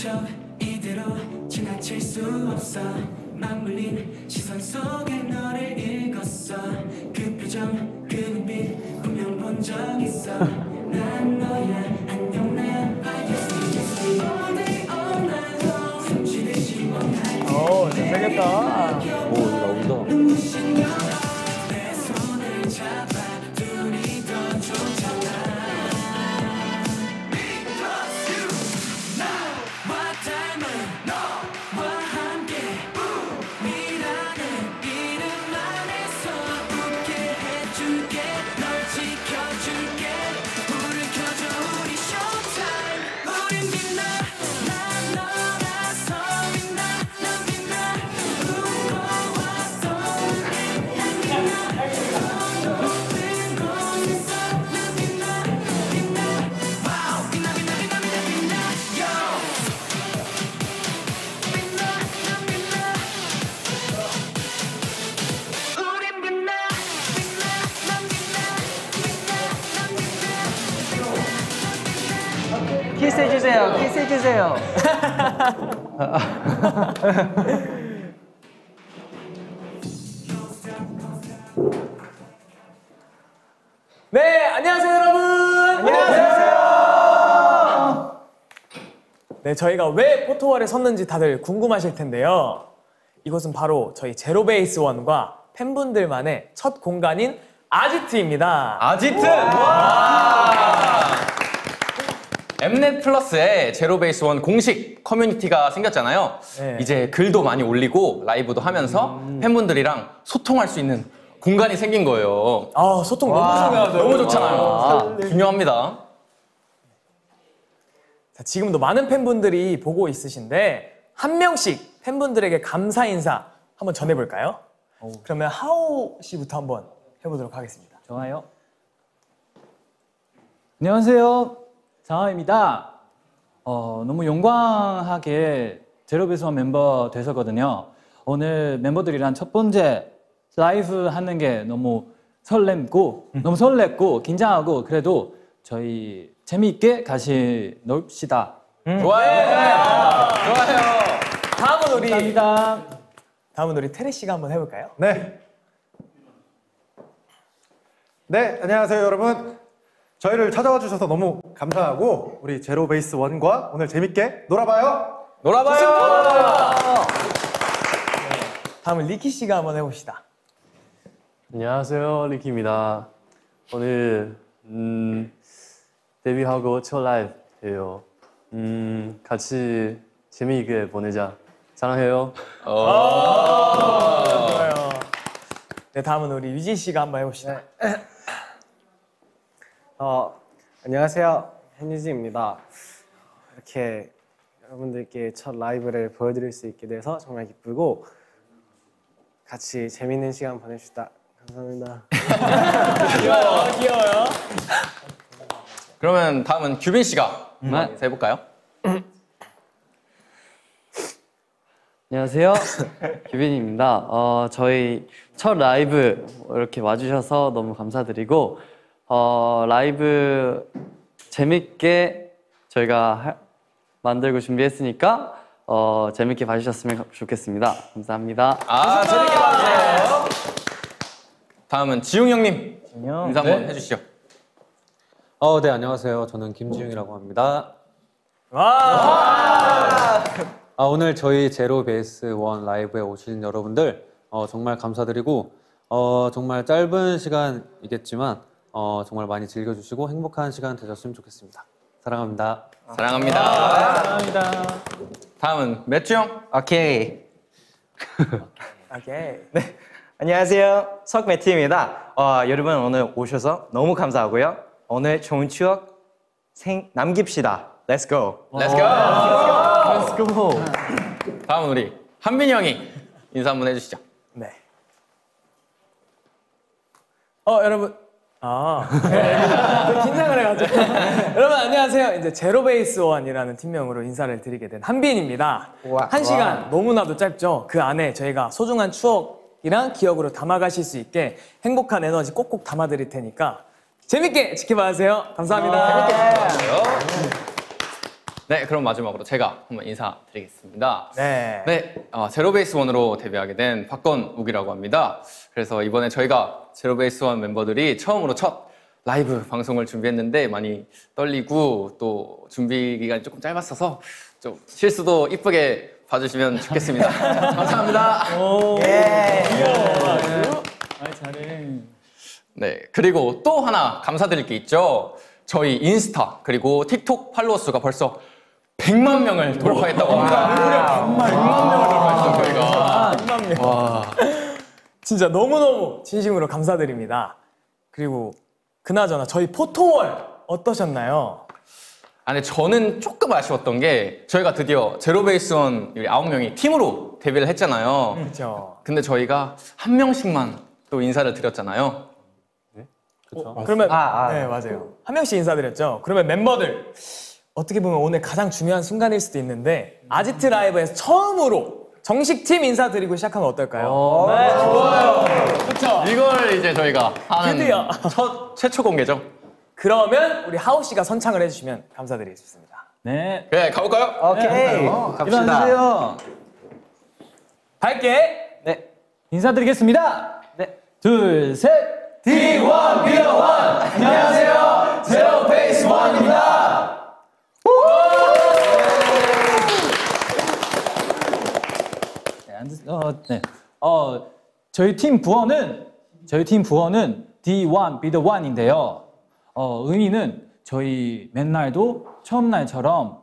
척 이대로 지나칠 수 없어 맞물린 시선 속에 너를 읽었어 그 표정 그 눈빛 분명 본 적 있어 난 너야 안녕 나야 I just need to see all day all night long 숨쉬듯이 원할 오 잘생겼다 오 나온다 키스해주세요. 키스해주세요. 네, 안녕하세요, 여러분. 안녕하세요. 네, 저희가 왜 포토월에 섰는지 다들 궁금하실 텐데요. 이곳은 바로 저희 제로 베이스 원과 팬분들만의 첫 공간인 아지트입니다. 아지트! 엠넷 플러스에 제로베이스원 공식 커뮤니티가 생겼잖아요. 네. 이제 글도 많이 올리고 라이브도 하면서 팬분들이랑 소통할 수 있는 공간이 생긴 거예요. 아 소통 너무 중요하죠. 너무 좋잖아요. 중요합니다. 자, 지금도 많은 팬분들이 보고 있으신데 한 명씩 팬분들에게 감사 인사 한번 전해볼까요? 오. 그러면 하오 씨부터 한번 해보도록 하겠습니다. 좋아요. 안녕하세요. 상하입니다. 너무 영광하게 제로베이스원 멤버 되었거든요. 오늘 멤버들이랑 첫 번째 라이브 하는 게 너무 설렜고 긴장하고 그래도 저희 재미있게 같이 놀읍시다. 좋아요. 좋아요. 다음은 우리 감사합니다. 다음은 우리 테레 씨가 한번 해볼까요? 네. 네, 안녕하세요, 여러분. 저희를 찾아와 주셔서 너무 감사하고 우리 제로베이스원과 오늘 재밌게 놀아봐요! 놀아봐요! 다음은 리키 씨가 한번 해봅시다. 안녕하세요, 리키입니다. 오늘 데뷔하고 첫 라이브예요. 같이 재미있게 보내자. 사랑해요. 좋아요. 네, 다음은 우리 유진 씨가 한번 해봅시다. 네. 안녕하세요. 한유진입니다. 이렇게 여러분들께 첫 라이브를 보여드릴 수 있게 돼서 정말 기쁘고 같이 재밌는 시간 보내주시다. 감사합니다. 귀여워요. 귀여워요. 그러면 다음은 규빈 씨가 해볼까요? 안녕하세요. 규빈입니다. 저희 첫 라이브 이렇게 와주셔서 너무 감사드리고 라이브 재밌게 저희가 만들고 준비했으니까 재밌게 봐주셨으면 좋겠습니다. 감사합니다. 아, 재밌게 봐주세요. 다음은 지웅 형님 인사 한번 해주시죠. 네, 안녕하세요. 저는 김지웅이라고 합니다. 오늘 저희 제로 베이스 원 라이브에 오신 여러분들 정말 감사드리고 정말 짧은 시간이겠지만 정말 많이 즐겨주시고 행복한 시간 되셨으면 좋겠습니다. 사랑합니다. 사랑합니다. 사랑합니다. 다음은 매튜 형. 오케이. 오케이. 네. 안녕하세요. 석 매튜입니다. 여러분 오늘 오셔서 너무 감사하고요. 오늘 좋은 추억 남깁시다. Let's go. Let's go. Let's go. Let's go. 다음은 우리 한빈이 형이 인사 한번 해주시죠. 네. 여러분. 네. 긴장을 해가지고. 여러분 안녕하세요. 이제 제로베이스원이라는 팀명으로 인사를 드리게 된 한빈입니다. 우와. 한 시간 우와. 너무나도 짧죠? 그 안에 저희가 소중한 추억이랑 기억으로 담아가실 수 있게 행복한 에너지 꼭꼭 담아드릴 테니까 재밌게 지켜봐주세요. 감사합니다. 재밌게 지켜봐주세요. 네, 그럼 마지막으로 제가 한번 인사드리겠습니다. 네, 제로베이스원으로 데뷔하게 된 박건욱이라고 합니다. 그래서 이번에 저희가 제로베이스원 멤버들이 처음으로 첫 라이브 방송을 준비했는데 많이 떨리고 또 준비 기간이 조금 짧았어서 좀 실수도 이쁘게 봐주시면 좋겠습니다. 감사합니다. 오, 예. 아, 잘해. 네, 그리고 또 하나 감사드릴 게 있죠. 저희 인스타 그리고 틱톡 팔로워 수가 벌써 100만 명을 돌파했다고 합니다. 정말 100만 명을 돌파했어요, 저희가. 100만 명. 와. 진짜 너무너무 진심으로 감사드립니다. 그리고 그나저나 저희 포토월 어떠셨나요? 아니, 저는 조금 아쉬웠던 게 저희가 드디어 제로베이스원 9명이 팀으로 데뷔를 했잖아요. 그렇죠. 근데 저희가 한 명씩만 또 인사를 드렸잖아요. 그러면 네, 맞아요. 한 명씩 인사드렸죠. 그러면 멤버들 어떻게 보면 오늘 가장 중요한 순간일 수도 있는데 아지트 라이브에서 처음으로 정식 팀 인사드리고 시작하면 어떨까요? 네, 좋아요. 그렇죠. 이걸 이제 저희가 드디어 최초 공개죠. 그러면 우리 하오 씨가 선창을 해주시면 감사드리겠습니다. 네. 네, 가볼까요? 오케이. 네, 갑시다. 일어나세요. 밝게. 네. 인사드리겠습니다. 네. 둘, 셋. D1, PL1! 안녕하세요! 제로 베이스 원입니다! 네. 저희 팀 부원은 D1, Be the One인데요. 의미는 저희 맨날도 처음날처럼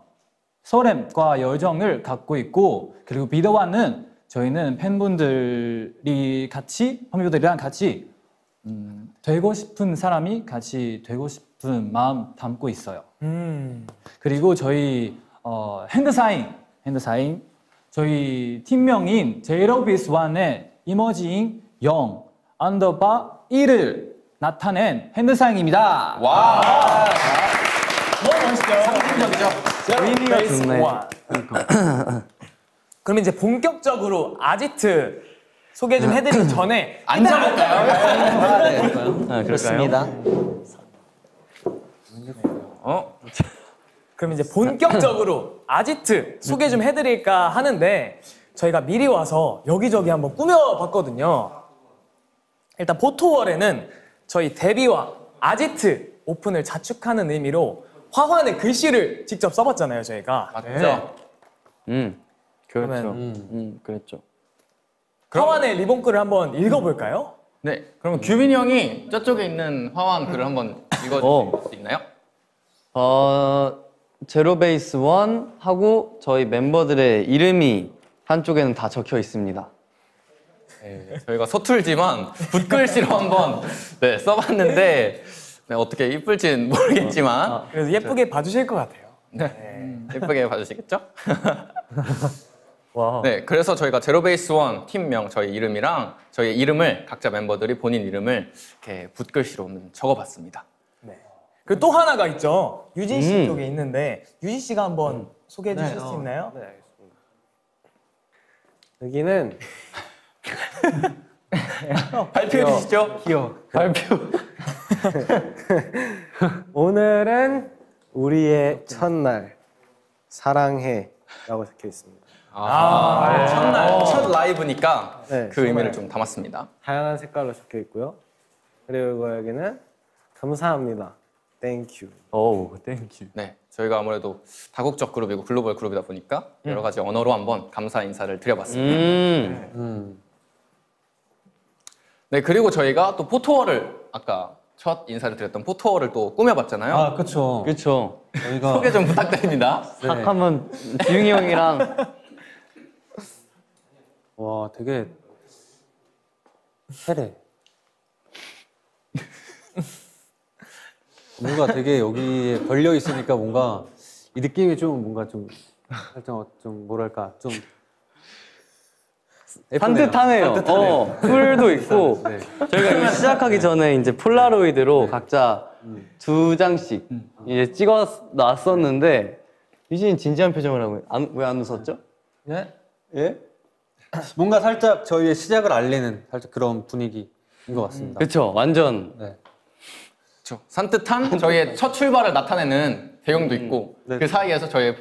설렘과 열정을 갖고 있고, 그리고 Be the One은 저희는 팬분들이 같이, 팬분들이랑 같이 되고 싶은 사람이 같이 되고 싶은 마음 담고 있어요. 그리고 저희 핸드사인 저희 팀명인 Zero Base One의 이머징 0_1을 나타낸 핸드사인입니다. 와, 너무 멋있죠. 상징적이죠. Zero Base One. 그럼 이제 본격적으로 아지트 소개 좀 해드리기 전에 앉아볼까요? 아, 그렇습니다. 그럼 이제 본격적으로 아지트 소개 좀 해드릴까 하는데 저희가 미리 와서 여기저기 한번 꾸며봤거든요. 일단 포토월에는 저희 데뷔와 아지트 오픈을 자축하는 의미로 화환의 글씨를 직접 써봤잖아요, 저희가. 맞죠? 그렇죠. 그랬죠. 화환의 리본 글을 한번 읽어볼까요? 네, 그럼 규빈이 형이 저쪽에 있는 화환 글을 한번 읽어줄 수 있나요? 제로베이스 원 하고 저희 멤버들의 이름이 한쪽에는 다 적혀 있습니다. 네, 저희가 서툴지만 붓글씨로 한번 네, 써봤는데 네, 어떻게 이쁠진 모르겠지만 그래서 예쁘게 봐주실 것 같아요. 네, 예쁘게 봐주시겠죠? 와우. 네, 그래서 저희가 제로베이스원 팀명, 저희 이름이랑 저희 이름을 각자 멤버들이 본인 이름을 이렇게 붓글씨로 적어봤습니다. 네. 그리고 또 하나가 있죠. 유진 씨 쪽에 있는데 유진 씨가 한번 소개해 주실 수 있나요? 네, 알겠습니다. 여기는 발표해 주시죠. 귀여워. 발표. 오늘은 우리의 첫날 사랑해 라고 적혀 있습니다. 첫 라이브니까 네, 그 의미를 좀 담았습니다. 다양한 색깔로 적혀 있고요. 그리고 여기는 감사합니다. 땡큐. 오, 땡큐. 네, 저희가 아무래도 다국적 그룹이고 글로벌 그룹이다 보니까 여러 가지 언어로 한번 감사 인사를 드려봤습니다. 네, 그리고 저희가 또 포토월을 아까 첫 인사를 드렸던 포토월을 또 꾸며봤잖아요. 아, 그렇죠. 그렇죠. 저희가 소개 좀 부탁드립니다. 네. 딱 한번 지웅이 형이랑. 와, 되게 해래. 뭔가 되게 여기에 걸려 있으니까 뭔가 이 느낌이 좀 뭔가 좀 살짝 좀 뭐랄까 좀 산뜻하네요. 쿨도 있고. 네. 저희가 시작하기 전에 이제 폴라로이드로 각자 2장씩 이제 찍어 놨었는데 유진이 진지한 표정을 하고 왜 안 웃었죠? 네? 예? 뭔가 살짝 저희의 시작을 알리는 살짝 그런 분위기인 것 같습니다. 그렇죠, 완전. 네. 산뜻한 저희의 첫 출발을 나타내는 대형도 있고 네. 그 사이에서 저희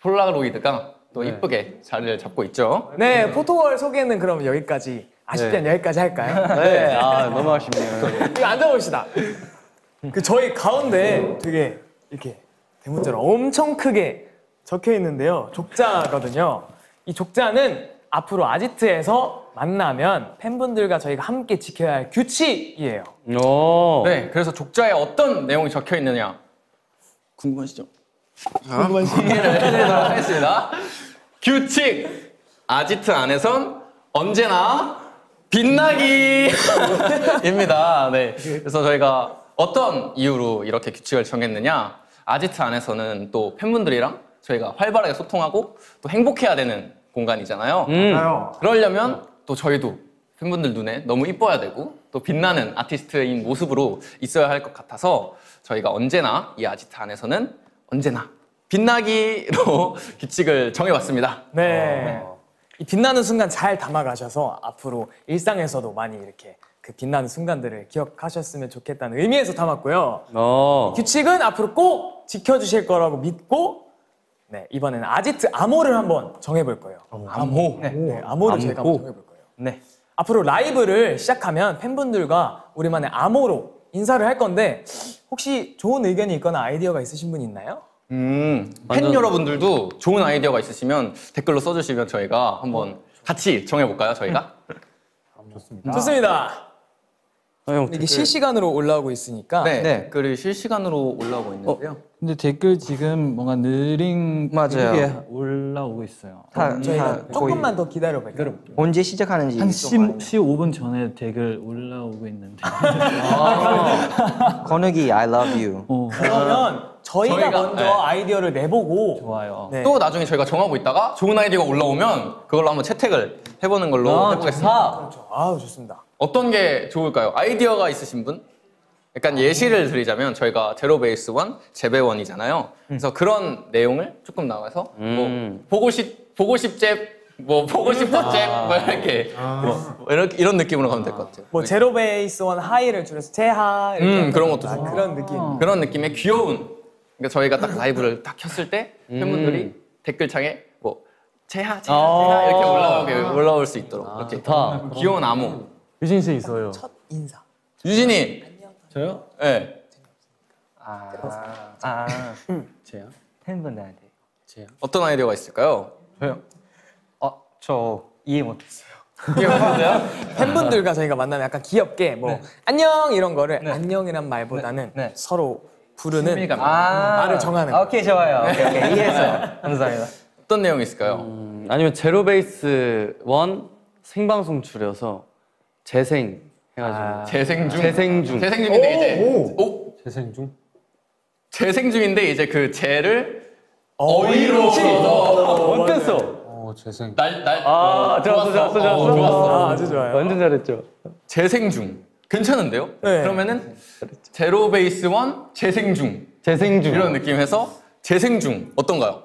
폴라로이드가 또 이쁘게 네. 자리를 잡고 있죠. 네, 포토월 소개는 그럼 여기까지. 아쉽지만 네. 여기까지 할까요? 네, 아 너무 아쉽네요. 이거 앉아봅시다. 그 저희 가운데 되게 이렇게 대문자로 엄청 크게 적혀 있는데요. 족자거든요. 이 족자는 앞으로 아지트에서 만나면 팬분들과 저희가 함께 지켜야 할 규칙이에요. 오. 네, 그래서 족자에 어떤 내용이 적혀 있느냐 궁금하시죠? 궁금하시죠? 해드리도록 하겠습니다. 규칙! 아지트 안에선 언제나 빛나기! 입니다. 네, 그래서 저희가 어떤 이유로 이렇게 규칙을 정했느냐 아지트 안에서는 또 팬분들이랑 저희가 활발하게 소통하고 또 행복해야 되는 공간이잖아요. 그러려면 또 저희도 팬분들 눈에 너무 이뻐야 되고 또 빛나는 아티스트인 모습으로 있어야 할 것 같아서 저희가 언제나 이 아지트 안에서는 언제나 빛나기로 규칙을 정해봤습니다. 네. 이 빛나는 순간 잘 담아가셔서 앞으로 일상에서도 많이 이렇게 그 빛나는 순간들을 기억하셨으면 좋겠다는 의미에서 담았고요. 규칙은 앞으로 꼭 지켜주실 거라고 믿고 네, 이번에는 아지트 암호를 한번 정해볼 거예요. 암호? 네, 네 암호를 저희가 한번 정해볼 거예요. 네. 앞으로 라이브를 시작하면 팬분들과 우리만의 암호로 인사를 할 건데 혹시 좋은 의견이 있거나 아이디어가 있으신 분이 있나요? 팬 여러분들도 좋은 아이디어가 있으시면 댓글로 써주시면 저희가 한번 같이 정해볼까요, 저희가? 좋습니다. 좋습니다. 이게 실시간으로 올라오고 있으니까 네, 네. 댓글이 실시간으로 올라오고 있는데요. 근데 댓글 지금 뭔가 느리게 올라오고 있어요. 저희가 조금만 더 기다려볼게요. 언제 시작하는지 한 15분 전에 댓글 올라오고 있는데 건욱이 I love you 그러면 저희가 먼저 네. 아이디어를 내보고 좋아요. 네. 또 나중에 저희가 정하고 있다가 좋은 아이디어가 올라오면 그걸로 한번 채택을 해보는 걸로 해보겠습니다. 그렇죠. 아우 좋습니다. 어떤 게 좋을까요? 아이디어가 있으신 분? 약간 예시를 드리자면 저희가 제로 베이스 원, 재배원이잖아요. 그래서 그런 내용을 조금 나와서 뭐 보고 싶잽, 뭐 보고 싶어 잽, 뭐 이렇게 뭐 이런 느낌으로 가면 될 것 같아요. 뭐 제로 베이스 원 하이를 줄여서 제하 이렇게 그런 것도 좋고 그런 느낌. 그런 느낌의 귀여운. 그러니까 저희가 딱 라이브를 딱 켰을 때 팬분들이 댓글창에 뭐 제하 이렇게 올라올 수 있도록 이렇게 귀여운 암호. 유진 씨 있어요. 첫 인사. 유진이. 안녕. 저요? 네. 제요? 팬분들한테. 제요? 어떤 아이디어가 있을까요? 저요? 저 이해 못했어요. 이해 못했어요? 팬분들과 저희가 만나면 약간 귀엽게 뭐 네. 안녕 이런 거를 네. 안녕이란 말보다는 네. 네. 서로 부르는 친밀감. 말을 정하는. 오케이 좋아요. 오케이. 이해했어요. 감사합니다. 어떤 내용이 있을까요? 아니면 제로 베이스 원 생방송 줄여서. 재생 해가지고 재생 중인데 이제 그 재를 어휘로 어땠어? 재생 좋았어. 아주 좋아요. 완전 잘했죠. 재생 중 괜찮은데요? 네. 그러면은 제로 베이스 원 재생 중 이런 느낌해서 재생 중 어떤가요?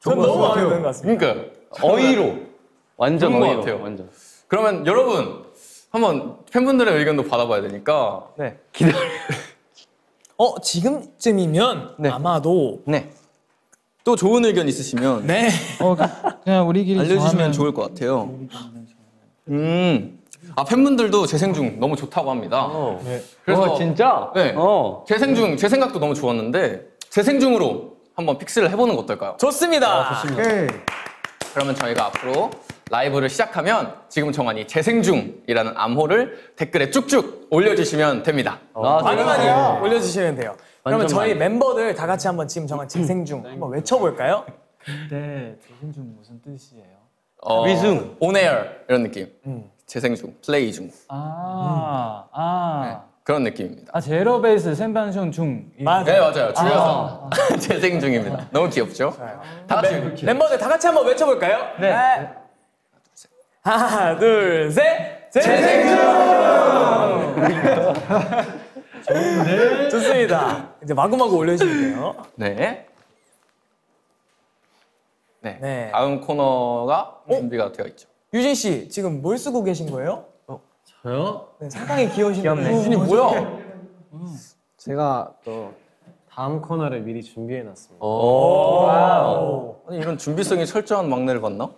저는 너무 마음에 드는 것 같습니다. 그러니까 어휘로 완전 어휘로 같아요. 완전. 그러면 여러분. 한번 팬분들의 의견도 받아봐야 되니까 네 기다려. 지금쯤이면 네. 아마도 네. 또 좋은 의견 있으시면 네 그냥 우리끼리 알려주시면 좋아하면... 좋을 것 같아요. 아 팬분들도 재생 중 너무 좋다고 합니다. 네. 그래서 진짜 네 재생 중 제 생각도 너무 좋았는데 재생 중으로 한번 픽스를 해보는 거 어떨까요? 좋습니다. 좋습니다. 오케이. 그러면 저희가 앞으로 라이브를 시작하면 지금 정한이 재생 중이라는 암호를 댓글에 쭉쭉 올려주시면 됩니다. 많이 올려주시면 돼요. 그러면 저희 멤버들 다 같이 한번 지금 정한 재생 중 한번 외쳐볼까요? 근데 재생 중 무슨 뜻이에요? 미중, 온에어 이런 느낌. 재생 중, 플레이 중. 네, 그런 느낌입니다. 제로 베이스 생방송 중. 네 맞아요. 줄여서 재생 중입니다. 너무 귀엽죠? 다 같이 멤버들 다 같이 한번 외쳐볼까요? 네. 하나, 둘, 셋! 재생 중! 좋은데? 좋습니다. 이제 마구마구 올려주시면 돼요. 네. 네. 다음 코너가 준비가 되어 있죠. 유진 씨, 지금 뭘 쓰고 계신 거예요? 저요? 네, 상당히 귀여우신데. 유진이 뭐야? 제가 또 다음 코너를 미리 준비해놨습니다. 오~ 와우. 아니, 이런 준비성이 철저한 막내를 봤나?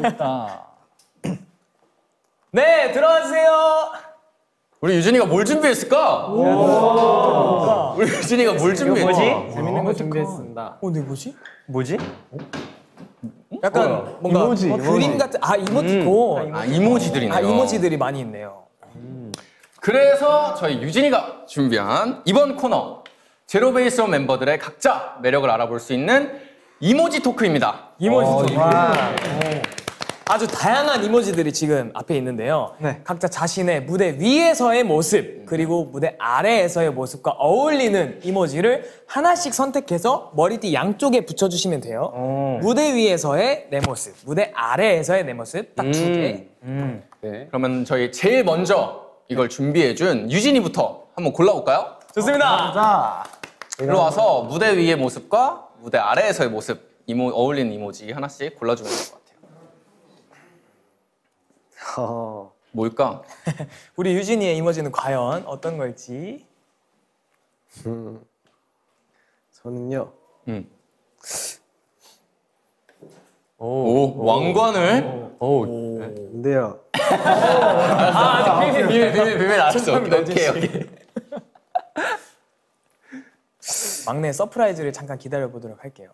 좋다. 네, 들어와주세요. 우리 유진이가 뭘 준비했을까? 오~ 우리 유진이가 뭘 준비했지? 재밌는 거 준비했습니다. 어, 네, 뭐지? 뭐지? 약간 뭔가 이모지, 그림 같은 이모티콘. 아, 이모지들이네요. 아, 이모지들이 많이 있네요. 그래서 저희 유진이가 준비한 이번 코너 제로베이스원 멤버들의 각자 매력을 알아볼 수 있는 이모지 토크입니다. 이모지 토크. 아주 다양한 이모지들이 지금 앞에 있는데요. 네. 각자 자신의 무대 위에서의 모습 그리고 무대 아래에서의 모습과 어울리는 이모지를 하나씩 선택해서 머리띠 양쪽에 붙여주시면 돼요. 무대 위에서의 내 모습, 무대 아래에서의 내 모습 딱 2개. 네. 그러면 저희 제일 먼저 이걸 준비해준 유진이부터 한번 골라볼까요? 좋습니다. 자, 들어와서 무대 위의 모습과 무대 아래에서의 모습 어울리는 이모지 하나씩 골라주면 될 것 같아요. 뭘까? 우리 유진이의 이모지는 과연 어떤 걸지? 저는요. 오, 왕관을? 오, 근데요. 아, 비밀 알았어. 오케이, 오케이. 막내 서프라이즈를 잠깐 기다려보도록 할게요.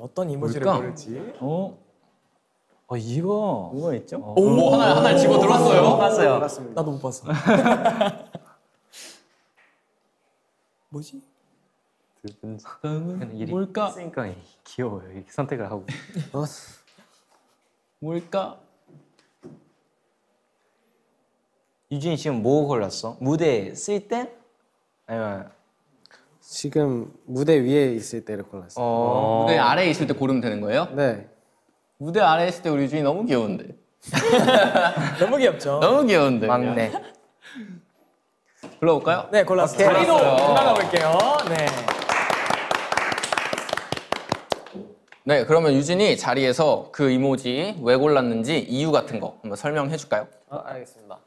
어떤 이모지를 고를지? 이거 뭐가 있죠? 오, 하나 집어 들었어요. 못 봤어요. 나도 못 봤어. 뭐지? 뭘까? 쓰니까 귀여워요. 이렇게 선택을 하고. 뭘까? 유진이 지금 뭐 골랐어? 무대에 쓸 때? 아니면 지금 무대 위에 있을 때를 골랐어. 무대 아래에 있을 때 고르면 되는 거예요? 네. 무대 아래에 있을 때 우리 유진이 너무 귀여운데. 너무 귀엽죠? 너무 귀여운데. 막내. 골라볼까요? 네, 골랐어요. 자리로 올라가 볼게요. 네. 네, 그러면 유진이 자리에서 그 이모지 왜 골랐는지 이유 같은 거 한번 설명해 줄까요? 알겠습니다.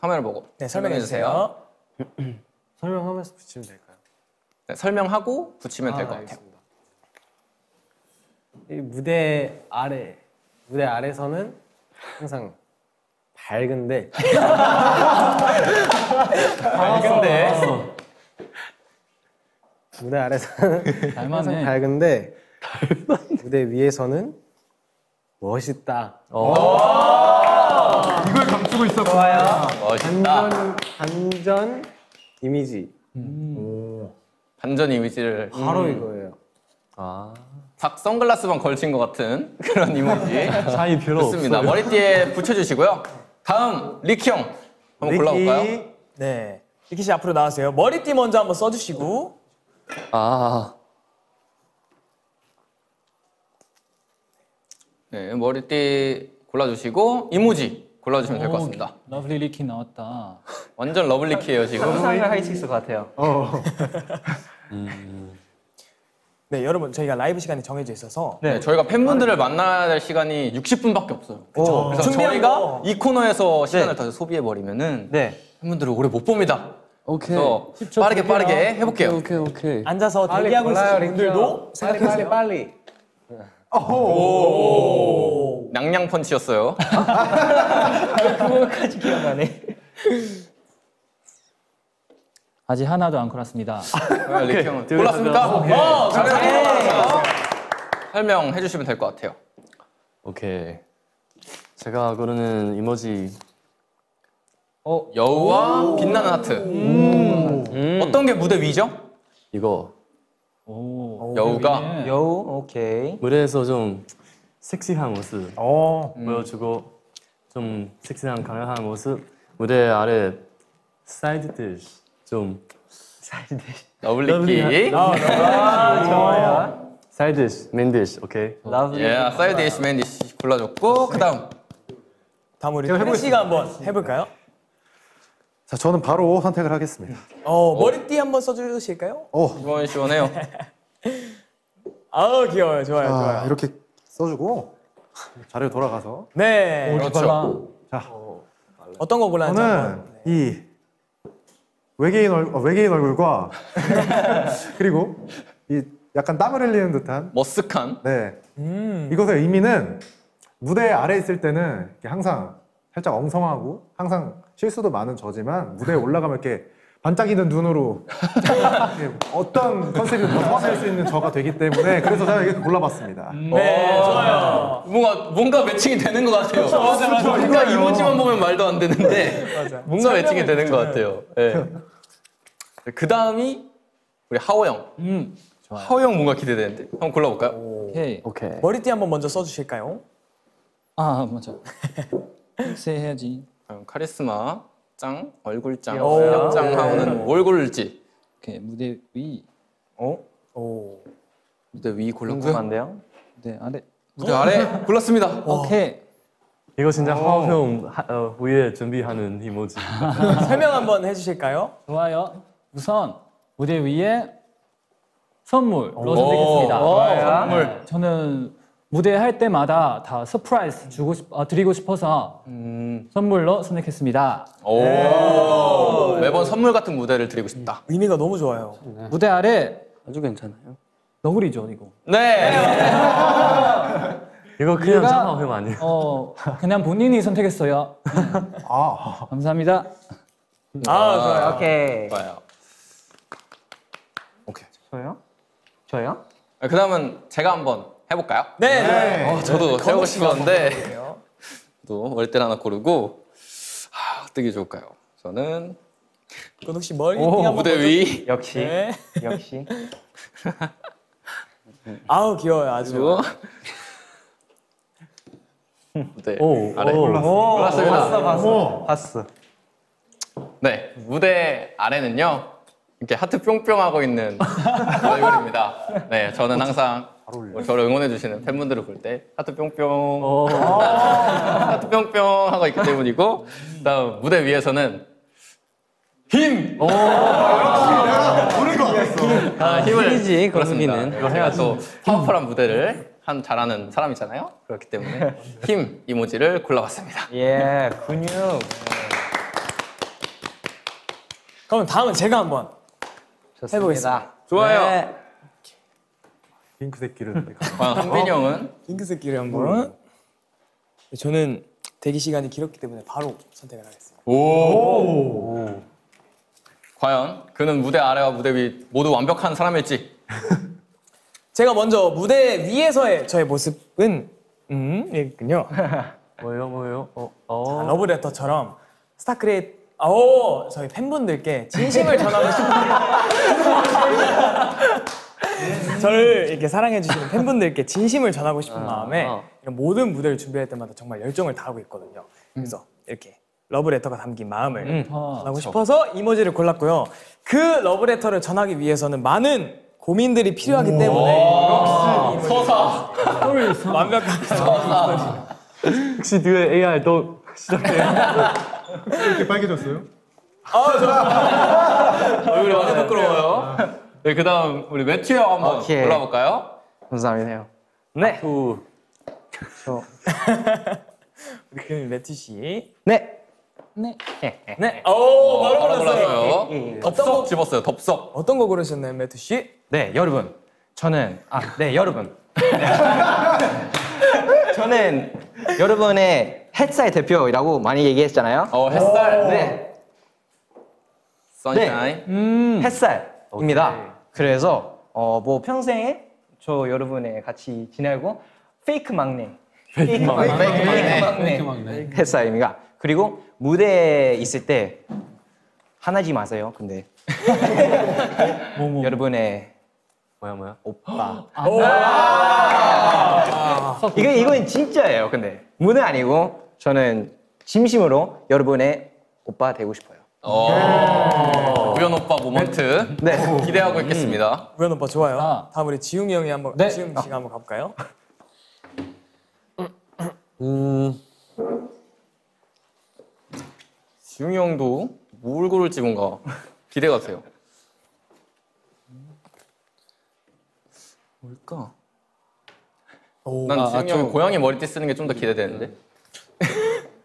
카메라 보고. 네, 설명해 주세요. 설명하면서 붙이면 될까요? 네, 설명하고 붙이면 될 것 같아요. 이 무대 아래서는 항상 밝은데 무대 아래서는 항상 밝은데 무대 위에서는 멋있다. 이걸 감추고 있었구나. 멋있다. 반전 이미지. 반전 이미지를 바로 이거예요. 딱 선글라스만 걸친 것 같은 그런 이모지. 차이 별로 없습니다. 머리띠에 붙여주시고요. 다음 리키 형 한번 골라볼까요? 네, 리키 씨 앞으로 나와주세요. 머리띠 먼저 한번 써주시고. 네, 머리띠 골라주시고 이모지 골라주시면 될 것 같습니다. 러블리 리키 나왔다. 완전 러블리 리키예요 지금. 상상을 할 수 있을 것 같아요. 네, 여러분 저희가 라이브 시간이 정해져 있어서 네, 저희가 팬분들을 만나야 될 시간이 60분밖에 없어요. 그쵸? 그래서 저희가 이 코너에서 시간을 다 소비해버리면은 팬분들을 오래 못 봅니다. 오케이. 그래서 빠르게 해볼게요. 오케이. 앉아서 대기하고 있으신 분들도 생각해주세요. 빨리. 오, 냥냥 펀치였어요. 그거까지 기억나네. 아직 하나도 안 골랐습니다. 골랐습니까? 잘했어요. 설명해 주시면 될 것 같아요. 오케이. 제가 고르는 이모지. 여우와 빛나는 하트. 어떤 게 무대 위죠? 이거. 여우가. 여우. 오케이. 무대에서 좀 섹시한 모습 보여주고 좀 섹시한 강렬한 모습. 무대 아래 사이드들. 좀 사이드디쉬 러블리키. 좋아요. 사이드디쉬, 맨디쉬. 오케이. 예, 사이드디쉬, 맨디쉬 골라줬고 그다음 우리 혜씨가 한번 해볼까요? 자, 저는 바로 선택을 하겠습니다. 머리띠 한번 써주실까요? 시원시원해요. 귀여워요. 좋아요. 이렇게 써주고 자리로 돌아가서. 네, 그렇죠. 자, 어떤 거 골랐는지. 저는 이 외계인 얼굴과 그리고 이 약간 땀을 흘리는 듯한 머쓱한 네 이것의 의미는 무대 아래 있을 때는 항상 살짝 엉성하고 항상 실수도 많은 저지만 무대에 올라가면 이렇게 반짝이는 눈으로 어떤 컨셉이든 벗어날 수 있는 저가 되기 때문에 그래서 제가 이렇게 골라봤습니다. 네, 좋아요. 뭔가 매칭이 되는 것 같아요. 그쵸, 맞아. 그러니까 이모지만 보면 말도 안 되는데 뭔가 매칭이 되는 있잖아요. 것 같아요. 네. 그 다음이 우리 하호 형. 하호 형 뭔가 기대되는데 한번 골라볼까요? 오케이. 머리띠 한번 먼저 써주실까요? 아 맞아. 해야지. 카리스마. 짱, 얼굴짱, 실력짱 하고는 뭘 고를지. 오케이, 무대 위. 어? 오. 무대 위 골랐고요. 궁금한데요? 무대 아래. 무대 아래 골랐습니다. 오케이. 이거 진짜 하호형 위에 준비하는 이모지. 설명 한번 해주실까요? 좋아요. 우선 무대 위에 선물로 선택했습니다. 선물. 저는 무대 할 때마다 다 서프라이즈 드리고 싶어서 선물로 선택했습니다. 오, 매번 선물 같은 무대를 드리고 싶다. 의미가 너무 좋아요. 네. 무대 아래 아주 괜찮아요. 너구리죠 이거. 네. 이거 그냥 장난감 아니에요? 그냥 본인이 선택했어요. 아, 감사합니다. 좋아요. 오케이. 좋아요. 오케이. 저요? 네, 그다음은 제가 한번. 해볼까요? 네. 저도 해보고 싶었는데 또 월대를 하나 고르고 어떻게 좋을까요? 저는 그건 혹시 멀리 무대 위 역시 네. 역시 아우 귀여워요 아주 무대 아래 골랐습니다. 봤어. 네 무대 아래는요 이렇게 하트 뿅뿅 하고 있는 얼굴입니다. 네 저는 항상 저를 응원해주시는 팬분들을 볼 때 하트 뿅뿅 하트 뿅뿅 하고 있기 때문이고 다음 무대 위에서는 힘! 역시 모르는 거 같았어. 힘이지 그렇습니다. 제가 또 파워풀한 무대를 잘하는 사람이잖아요. 그렇기 때문에 힘 이모지를 골라봤습니다. 예 근육. 그럼 다음은 제가 한번 해보겠습니다. 좋아요. 네. 핑크색 길은 한빈이 형은? 핑크색 길을 한번 저는 대기 시간이 길었기 때문에 바로 선택을 하겠습니다. 오. 과연 그는 무대 아래와 무대 위 모두 완벽한 사람일지? 제가 먼저 무대 위에서의 저의 모습은 이군요. 뭐요? 러브레터처럼 스타크레이트 저희 팬분들께 진심을 전하고 싶습니다. 저를 이렇게 사랑해주시는 팬분들께 진심을 전하고 싶은 마음에 이런 모든 무대를 준비할 때마다 정말 열정을 다하고 있거든요. 그래서 이렇게 러브레터가 담긴 마음을 전하고 싶어서 이모지를 골랐고요. 그 러브레터를 전하기 위해서는 많은 고민들이 필요하기 때문에 서사! 완벽한 서사! 혹시 뒤에 AR도 시작해요? 이렇게 빨개졌어요? 저 얼굴이 완전 부끄러워요. 네, 그 다음 우리 매튜 형 한번 골라볼까요? 감사합니다. 네. 우리 그럼 매튜 씨. 네. 오, 바로 골랐어요. 덥석 집었어요. 덥석. 어떤 거 고르셨나요, 매튜 씨? 네, 여러분. 저는 여러분의 햇살 대표라고 많이 얘기했잖아요. 햇살. 네. 선샤인. 햇살입니다. 오케이. 그래서 뭐 평생에 저 여러분의 같이 지내고 페이크 막내 햇살입니다. 그리고 무대에 있을 때 화나지 마세요. 근데 여러분의 뭐야 오빠. 이건 진짜예요. 근데 무대 아니고 저는 진심으로 여러분의 오빠 되고 싶어요. 우연 오빠 모먼트 기대하고 있겠습니다. 우연 오빠 좋아요. 다음 우리 지웅이 형이 한번 지웅 씨가 한번 가볼까요? 지웅이 형도 뭘 고를지 뭔가 기대가 돼요. 뭘까? 난 지웅이 형 고양이 머리띠 쓰는 게 좀 더 기대되는데.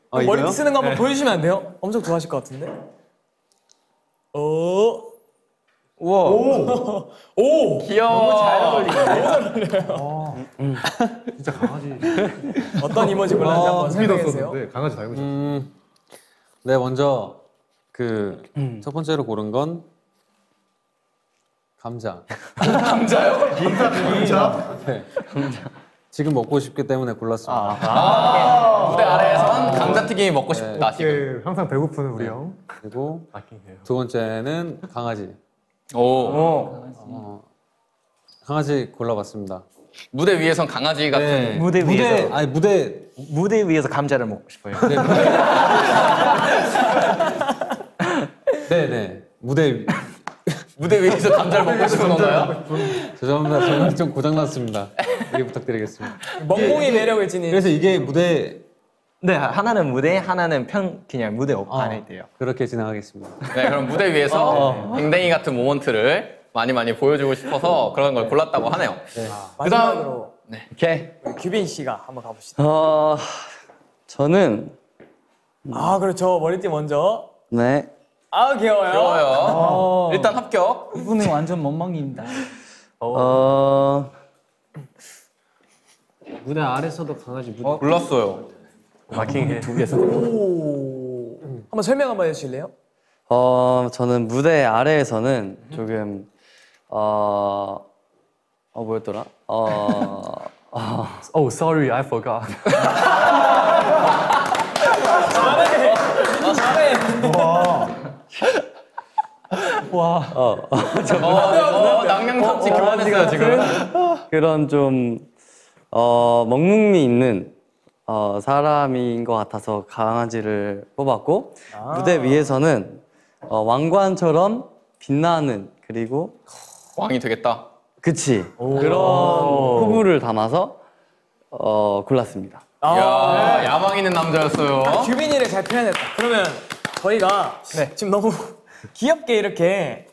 머리띠 쓰는 거 한번 보여주시면 안 돼요? 엄청 좋아하실 것 같은데. 오. 우와. 오. 오. 귀여워. 너무 잘 어울리네. 아, 진짜 강아지. 어떤 이모지 골랐는지 한번 설명해 주세요. 네, 강아지 닮으셨어요. 네, 먼저 그 첫 번째로 고른 건 감자. 감자요? 감자. 네. 감자. 지금 먹고 싶기 때문에 골랐습니다. 무대 아래에선 감자튀김이 먹고 싶다. 네. 지금 항상 배고픈 우리 형. 그리고 두 번째는 강아지. 강아지 골라봤습니다. 무대 위에선 강아지 같은. 네. 무대 위에서 감자를 먹고 싶어요. 네. 네네. 무대 위에서 감자를 먹고 싶은 건가요? 죄송합니다. 저는 좀 고장났습니다. 이게 부탁드리겠습니다. 멍멍이 매력을 지닌. 그래서 이게 무대. 네, 하나는 무대, 하나는 그냥 무대 오판일 때요. 그렇게 진행하겠습니다. 네, 그럼 무대 위에서 댕댕이 같은 모먼트를 많이 보여주고 싶어서 그런 걸 골랐다고 하네요. 네. 마지막으로 네. 오케이. 규빈 씨가 한번 가봅시다. 저는 그렇죠. 머리띠 먼저. 네. 귀여워요. 귀여워요. 일단 합격. 이분은 완전 멍멍이입니다. 무대 아래서도 강아지 무대. 골랐어요. 마킹해. 두 개서. 오. 한번 설명 한번 해주실래요? 저는 무대 아래에서는 조금 뭐였더라? Oh, sorry, I forgot. 잘해. 잘해. 와. 낭양삼치 교환했어요 지금. 그런 좀 멍뭉미 있는. 사람인 것 같아서 강아지를 뽑았고 무대 위에서는 왕관처럼 빛나는 그리고 왕이 되겠다. 그치. 그런 포부를 담아서 골랐습니다. 야, 야망 있는 남자였어요. 규빈이를 잘 표현했다. 그러면 저희가 지금 너무 귀엽게 이렇게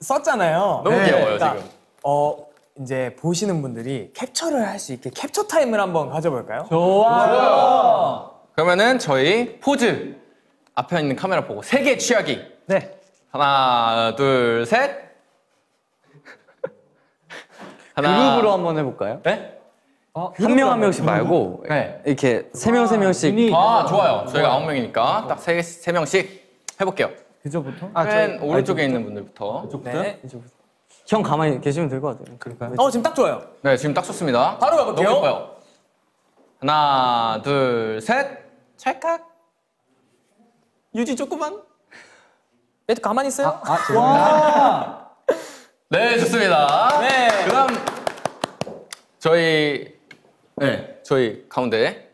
썼잖아요. 너무 귀여워요 지금. 이제 보시는 분들이 캡처를 할 수 있게 캡처 타임을 한번 가져볼까요? 좋아요. 그러면은 저희 포즈 앞에 있는 카메라 보고 세 개 취하기. 네. 하나, 둘, 셋. 하나. 그룹으로 한번 해볼까요? 네. 한 명 한 명씩 말고 네. 이렇게 세 명 세 명씩. 좋아요. 저희가 9명이니까 딱 세 명씩 해볼게요. 그저부터? 맨 오른쪽에 있는 분들부터. 그쪽부터? 네. 형 가만히 계시면 될 것 같아요. 그럴까요? 지금 딱 좋아요. 네, 지금 딱 좋습니다. 바로 가볼게요. 너무 예뻐요. 하나, 둘, 셋. 찰칵. 유지 조금만. 얘도 가만히 있어요. 와. 네, 좋습니다. 네. 그럼 저희 가운데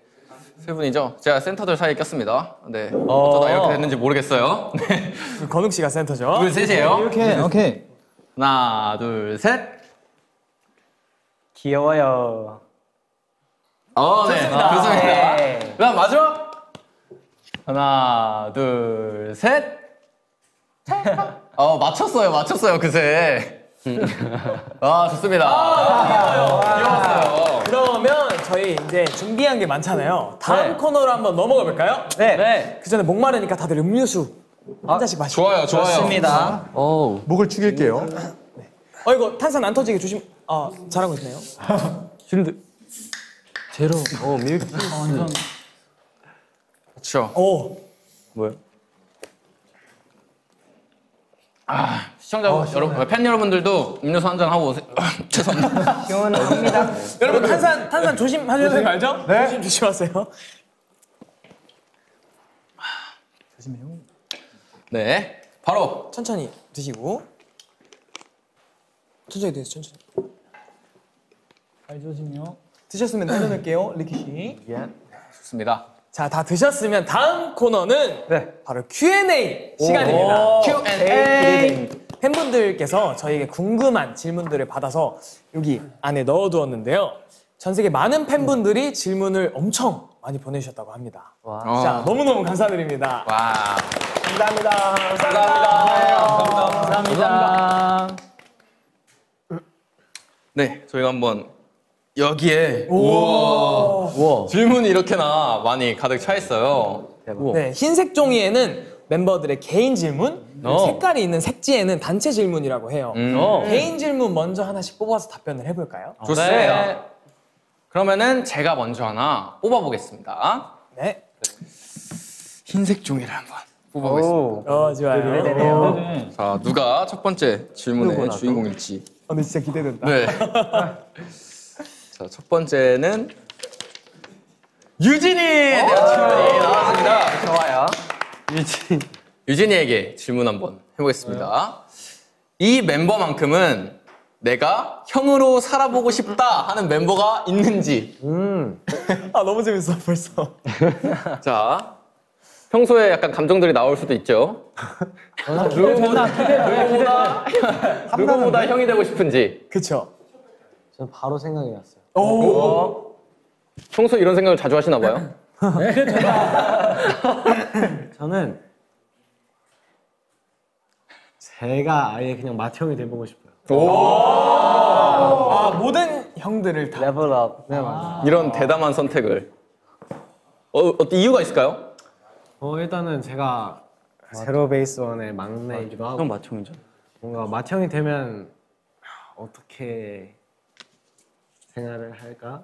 세 분이죠. 제가 센터들 사이에 꼈습니다. 네. 어쩌다 이렇게 됐는지 모르겠어요. 네. 건욱 씨가 센터죠. 둘 셋이에요. 이렇게. 오케이. 하나, 둘, 셋. 귀여워요. 좋습니다. 네, 좋습니다. 네. 그럼 마지막. 하나, 둘, 셋. 맞췄어요, 그새. 좋습니다. 귀여웠어요. 그러면 저희 이제 준비한 게 많잖아요. 다음 코너로 한번 넘어가 볼까요? 네. 그 전에 목마르니까 다들 음료수. 한 잔씩 마시고. 좋아요. 좋습니다. 목을 축일게요. 네. 이거 탄산 안 터지게 조심. 잘하고 있네요. 실드. 제로. 밀크. 완전. 그렇죠. 뭐야? 시청자 여러분, 팬 여러분들도 음료수 한 잔 하고 오세요. 죄송합니다. 시원합니다. 여러분 탄산 조심하셔야 알죠? 네. 조심하세요. 조심해요. 네, 바로 천천히 드시고 천천히. 잘 조심요. 드셨으면 내려놓을게요, 리키 씨. 예, 좋습니다. 자, 다 드셨으면 다음 코너는 바로 Q&A 시간입니다. Q&A. 팬분들께서 저희에게 궁금한 질문들을 받아서 여기 안에 넣어두었는데요. 전 세계 많은 팬분들이 질문을 엄청 많이 보내주셨다고 합니다. 자, 너무너무 감사드립니다. 감사합니다. 감사합니다. 네, 저희가 한번 여기에 질문이 이렇게나 많이 가득 차 있어요. 네, 흰색 종이에는 멤버들의 개인 질문, 색깔이 있는 색지에는 단체 질문이라고 해요. 개인 질문 먼저 하나씩 뽑아서 답변을 해볼까요? 좋습니다. 네. 그러면은 제가 먼저 하나 뽑아보겠습니다. 네. 흰색 종이를 한번 뽑아보겠습니다. 좋아요. 네네네. 자, 누가 첫 번째 질문의 주인공일지. 근데 진짜 기대된다. 네. 자, 첫 번째는 유진이 대한 질문이 나왔습니다. 좋아요. 유진이에게 질문 한번 해보겠습니다. 이 멤버만큼은 내가 형으로 살아보고 싶다 하는 멤버가 있는지. 아, 너무 재밌어 벌써. 자, 평소에 약간 감정들이 나올 수도 있죠. 누구보다 형이 되고 싶은지. 그쵸. 전 바로 생각이 났어요. 오. 평소 이런 생각을 자주 하시나 봐요. 네. 저는 제가 아예 그냥 마트 형이 돼보고 싶어요. 오. 아, 모든 형들을 다 레벨업. 네, 맞아요. 이런 대담한 선택을. 어떤 이유가 있을까요? 일단은 제가 제로 베이스 원의 막내이기도 하고. 형 마트 형이죠. 뭔가 마트 형이 되면 어떻게 생활을 할까?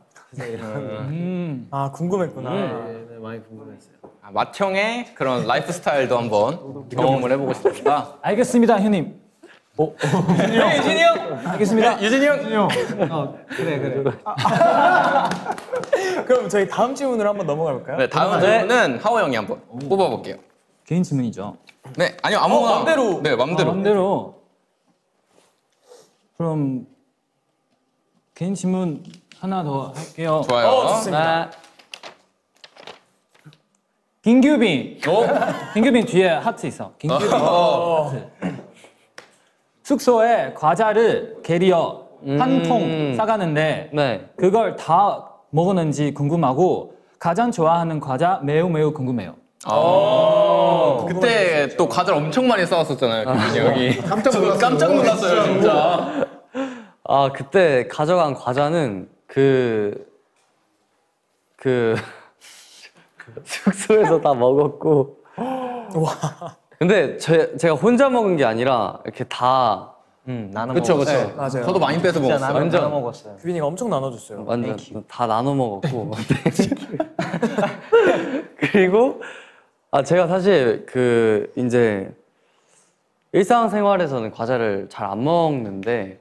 아, 궁금했구나. 네, 많이 궁금했어요. 아, 맏형의 그런 라이프 스타일도 한번 경험을 해보고 싶다. 알겠습니다, 형님. 유진이 형! 알겠습니다. 유진이 형! 유진이 형! 그래. 그럼 저희 다음 질문으로 한번 넘어가 볼까요? 네, 다음 질문은 하오 형이 한번 뽑아볼게요. 개인 질문이죠? 네, 아니요, 아무거나. 맘대로! 네, 맘대로. 맘대로. 그럼 개인 질문 하나 더 할게요. 좋아요. 좋습니다. 김규빈. 김규빈 뒤에 하트 있어. 김규빈. 하트. 숙소에 과자를 캐리어 한 통 싸가는데 네. 그걸 다 먹었는지 궁금하고 가장 좋아하는 과자 매우 궁금해요. 그때 또 과자를 엄청 많이 싸왔었잖아요. 여기 깜짝 놀랐어요, 진짜. 아, 그때 가져간 과자는 숙소에서 다 먹었고. 와. 근데 제가 혼자 먹은 게 아니라 이렇게 다 나눠 먹었어요. 그쵸. 네, 맞아요. 저도 많이 빼서 먹었어요. 나눠 먹었어요. 규빈이가 엄청 나눠줬어요. 완전 다 나눠 먹었고. 그리고 아, 제가 사실 이제 일상생활에서는 과자를 잘 안 먹는데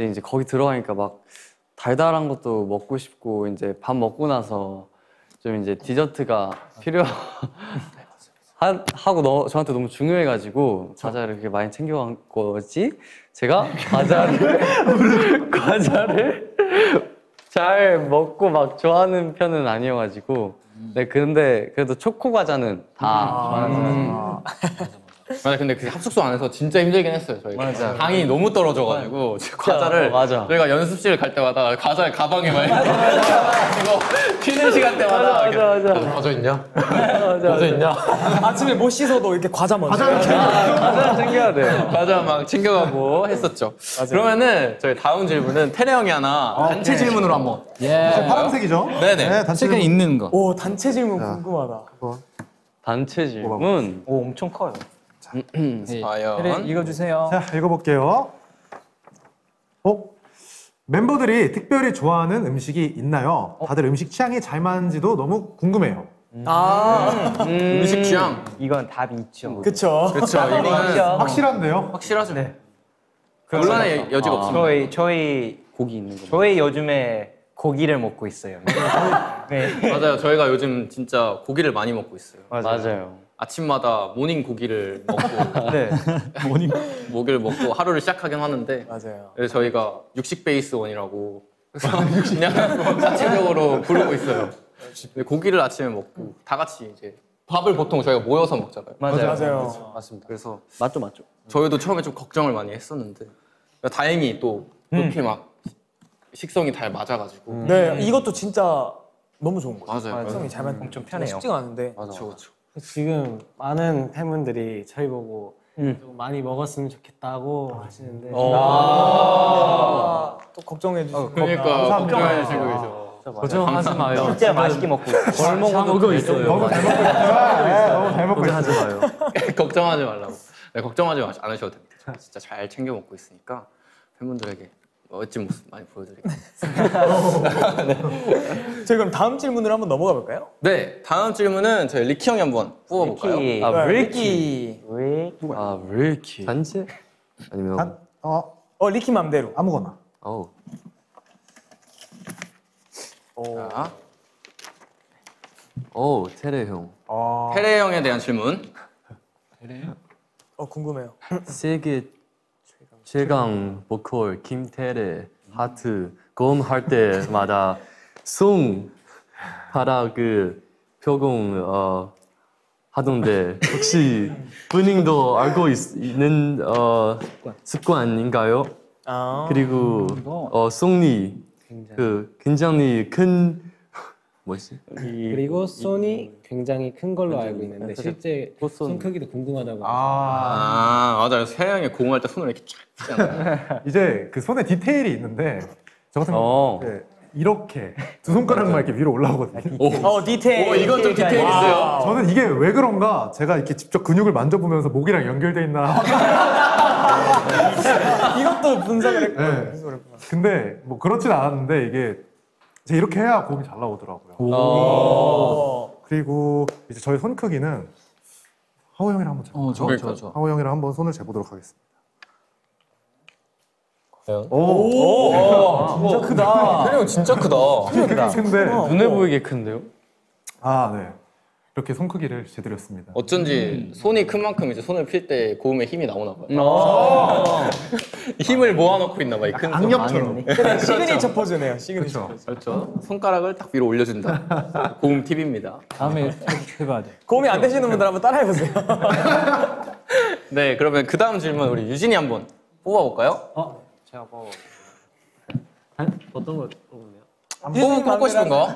이제 거기 들어가니까 막 달달한 것도 먹고 싶고 이제 밥 먹고 나서 좀 이제 디저트가 필요하고 저한테 너무 중요해가지고 과자를 그렇게 많이 챙겨간 거지? 제가 과자를 잘 먹고 막 좋아하는 편은 아니어가지고 네, 근데 그래도 초코 과자는 다 좋아하는 편이에요. 맞아, 근데 그 합숙소 안에서 진짜 힘들긴 했어요, 저희가. 맞아. 당이 너무 떨어져가지고 과자를 저희가 연습실 갈 때마다 과자를 가방에 막 이거 쉬는 시간 때마다 맞아. 과자 있냐? 과자 있냐? 아침에 못 씻어도 이렇게 과자 먼저. 과자 챙겨야 돼요. 과자 막 챙겨가고 했었죠. 맞아요. 그러면은 저희 다음 질문은 테레 형이 하나 단체 질문으로 한번. 예. 파란색이죠? 네네. 네, 단체 질문 있는 거. 오, 단체 질문 궁금하다. 단체 질문. 오, 엄청 커요. 과연 읽어주세요. 자, 읽어볼게요. 멤버들이 특별히 좋아하는 음식이 있나요? 다들 음식 취향이 잘 맞는지도 너무 궁금해요. 음식 취향. 이건 답이 있죠. 그쵸. 이건 확실한데요. 확실하죠. 네. 논란의 여지가 없습니다. 저희 고기 있는 거. 저희 요즘에 고기를 먹고 있어요. 네. 맞아요. 저희가 요즘 진짜 고기를 많이 먹고 있어요. 맞아요. 아침마다 모닝 고기를 먹고 네. 고기를 먹고 하루를 시작하긴 하는데 맞아요. 그래서 저희가 육식 베이스 원이라고 그냥 자체적으로 부르고 있어요. 고기를 아침에 먹고 다 같이 이제 밥을 보통 저희가 모여서 먹잖아요. 맞아요. 맞습니다. 그래서 맞죠. 저희도 처음에 좀 걱정을 많이 했었는데 다행히 또 이렇게 막 식성이 잘 맞아가지고 네, 이것도 진짜 너무 좋은 거죠. 맞아요. 식성이 잘 맞으면 좀 편해요. 쉽지가 않은데. 그렇죠. 지금 많은 팬분들이 저희 보고 좀 많이 먹었으면 좋겠다고 하시는데 또 걱정해 주시고 그러니까 걱정해 주시고 계셔. 걱정하지 마요. 진짜 맛있게 먹고 있어요. 잘 먹고 있어요. 너무 잘 먹고 있어요. 걱정하지 마요. 걱정하지 말라고. 네, 걱정하지 않으셔도 됩니다. 진짜 잘 챙겨 먹고 있으니까 팬분들에게 멋진 모습 많이 보여드리겠습니다. 네. 저희 그럼 다음 질문으로 한번 넘어가 볼까요? 네, 다음 질문은 저희 리키 형이 한번 뽑아볼까요? 리키. 아, 리키. 리키. 아, 리키. 단지? 아니면 단? 리키 맘대로 아무거나. 어. 오, 테레 형. 테레 형에 대한 질문. 테레? 궁금해요. 세계 최강 보컬 김태래 하트 검할 때마다 송 바라그 표공 하던데 혹시 본인도 알고 있는 습관인가요? 그리고 송이 그 굉장히 큰 뭐지? 그리고 손이 굉장히 큰 걸로 알고 있는데 실제 손 크기도 궁금하다고. 맞아요. 태양에 공을 할 때 손을 이렇게 쫙. 이제 그 손에 디테일이 있는데 저 같은 경우 이렇게 두 손가락만 이렇게 위로 올라오거든요. 디테일. 이건 좀 디테일 있어요. 저는 이게 왜 그런가? 제가 이렇게 직접 근육을 만져보면서 목이랑 연결돼 있나. 이것도 분석을 했구나. 근데 뭐 그렇진 않았는데 이게. 이렇게 해야 곡이 잘 나오더라고요. 그리고 이제 저희 손 크기는 하오 형이랑 한번 재보도록 하오 형이랑 한번 손을 재보도록 하겠습니다. 진짜 크다. 태리 형 진짜 크다. 큰데 눈에 보이게 큰데요? 네. 이렇게 손 크기를 재드렸습니다. 어쩐지 손이 큰 만큼 이제 손을 필 때 고음에 힘이 나오나 봐요. 힘을 모아놓고 있나 봐요. 큰 악력처럼. 시그니처 포즈네요. 시그니처 포즈. 그렇죠. 손가락을 딱 위로 올려준다. 고음 팁입니다. 다음에 해봐야 돼. 고음이 안 되시는 분들 한번 따라해보세요. 네, 그러면 그 다음 질문 우리 유진이 한번 뽑아볼까요? 제가 어떤 걸 뽑으면? 뽑고 싶은 거?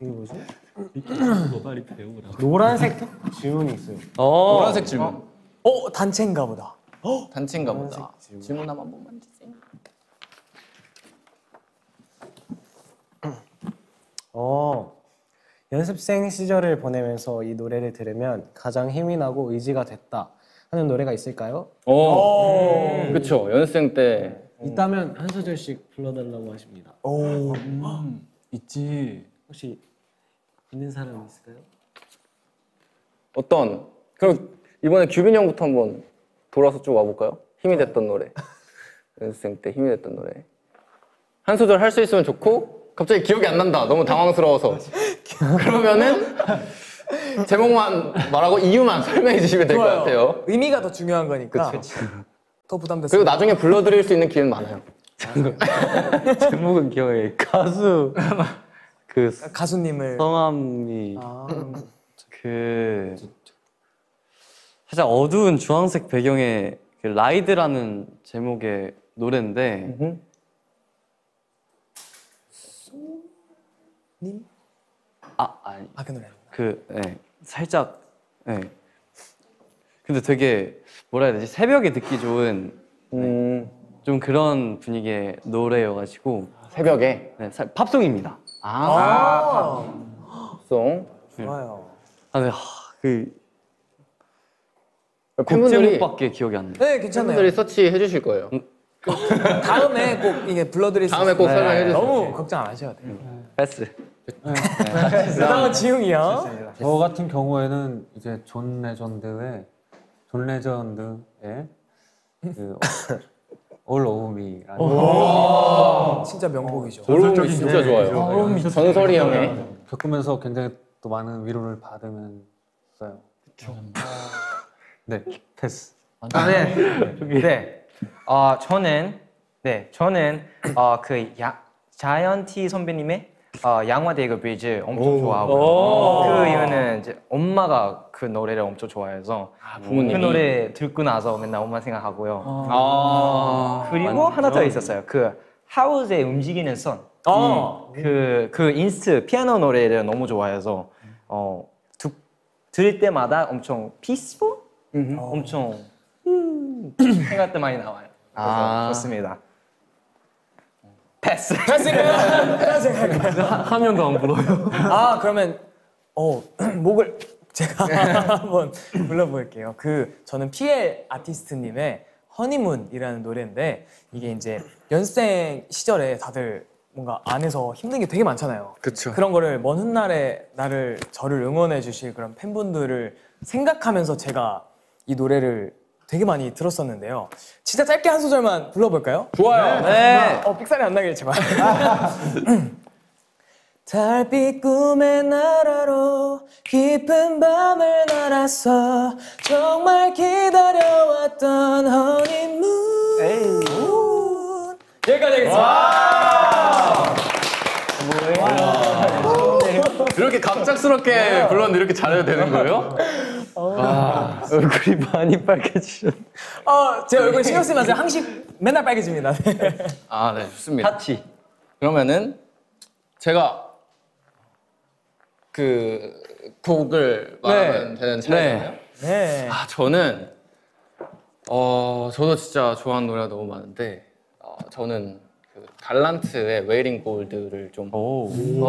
이거 뭐지? 너가 배우라고. 노란색 질문이 있어요. 노란색 질문. 단체인가 보다. 단체인가 보다. 질문 한번 보면 되지. 연습생 시절을 보내면서 이 노래를 들으면 가장 힘이 나고 의지가 됐다 하는 노래가 있을까요? 그쵸. 연습생 때 있다면 한 소절씩 불러달라고 하십니다. 있지. 혹시 있는 사람 있을까요? 그럼 이번에 규빈이 형부터 한번 돌아서 쭉 와볼까요? 힘이 됐던 노래. 연습생 때 힘이 됐던 노래. 한 소절 할 수 있으면 좋고 갑자기 기억이 안 난다. 너무 당황스러워서. 그러면은 제목만 말하고 이유만 설명해 주시면 될 것 같아요. 의미가 더 중요한 거니까. 그치. 더 부담됐어요. 그리고 나중에 불러드릴 수 있는 기회는 많아요. 제목은 기억해. 가수 가수님을 성함이 살짝 어두운 주황색 배경에 그 라이드라는 제목의 노래인데 님? 그 노래 살짝 근데 되게 뭐라 해야 되지 새벽에 듣기 좋은 좀 그런 분위기의 노래여가지고 새벽에? 네, 팝송입니다. 팝송? 좋아요. 팬분들밖에 기억이 안 나요. 네, 괜찮아요. 팬분들이 서치해 주실 거예요. 다음에 꼭 이게 불러드릴 수 있어요. 다음에 꼭 설명해 주세요. 너무 걱정 안 하셔도 돼요. 패스. 그 다음은 지웅이요. 저 같은 경우에는 이제 존 레전드의 All of Me라는 진짜 명곡이죠. All of Me 진짜 좋아요. 전설이 형의 겪으면서 굉장히 또 많은 위로를 받으면서요. 그쵸. 네, 패스. 저는 그 자이언티 선배님의 양화대교 브리즈 엄청 좋아하고요. 그 이유는 이제 엄마가 그 노래를 엄청 좋아해서 부모님이 그 노래 듣고 나서 맨날 엄마 생각하고요. 그리고 하나 더 있었어요. 그 하우스의 움직이는 선. 그 인스트 피아노 노래를 너무 좋아해서 들을 때마다 엄청 피스풀? 엄청 생각도 많이 나와요. 좋습니다. 패스! 패스를! 한 명도 안 불러요. 그러면 목을 제가 한번 불러볼게요. 저는 PL 아티스트님의 허니문이라는 노래인데, 이게 이제 연습생 시절에 다들 뭔가 안에서 힘든 게 되게 많잖아요. 그쵸. 그런 거를 먼 훗날에 저를 응원해 주실 그런 팬분들을 생각하면서 제가 이 노래를 되게 많이 들었었는데요. 진짜 짧게 한 소절만 불러볼까요? 좋아요. 네. 삑사리 안 나길 제발. 달빛 꿈의 나라로 깊은 밤을 날아서 정말 기다려왔던 허니문. 여기까지 하겠습니다. 이렇게 갑작스럽게 불렀는데 이렇게 잘해도 되는 거예요? 아, 얼굴이 많이 빨개지셨네. 제 얼굴 신경 쓰지 마세요. 항상 맨날 빨개집니다. 아, 네, 좋습니다. 같이. 그러면은 제가 그 곡을 말하면 되는 차례잖아요. 네. 아, 저는 저도 진짜 좋아하는 노래가 너무 많은데, 저는 달란트의 웨이링 골드를 좀 라는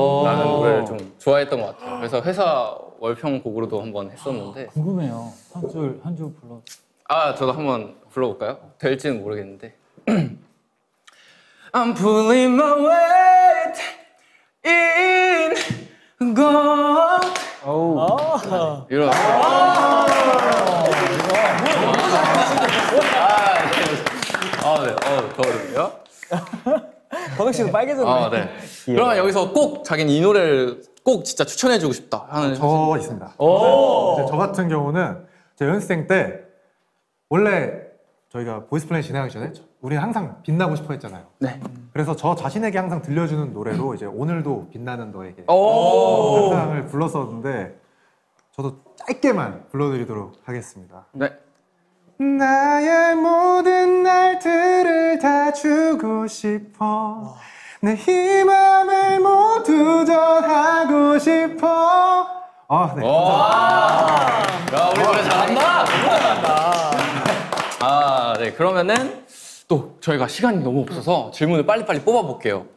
노래를 좀 좋아했던 것 같아요. 그래서 회사 월평 곡으로도 한번 했었는데. 궁금해요. 한 줄 불러. 아, 저도 한번 불러볼까요? 될지는 모르겠는데. I'm pulling my weight in gold. 이런. 더울요. 버덕 씨도 빨개졌네. 네. 그러면 여기서 꼭 자기는 이 노래를 꼭 진짜 추천해주고 싶다 하는 저 있습니다. 저 같은 경우는 제 연습생 때, 원래 저희가 보이스 플래닛 진행하기 전에 우리는 항상 빛나고 싶어 했잖아요. 네. 그래서 저 자신에게 항상 들려주는 노래로 이제 오늘도 빛나는 너에게 항상을 불렀었는데, 저도 짧게만 불러드리도록 하겠습니다. 네. 나의 모든 날들을 다 주고 싶어. 내 이 맘을 모두 전하고 싶어. 네. 감사합니다. 야, 우리 노래 잘한다. 네, 그러면은 또 저희가 시간이 너무 없어서 질문을 빨리빨리 뽑아볼게요.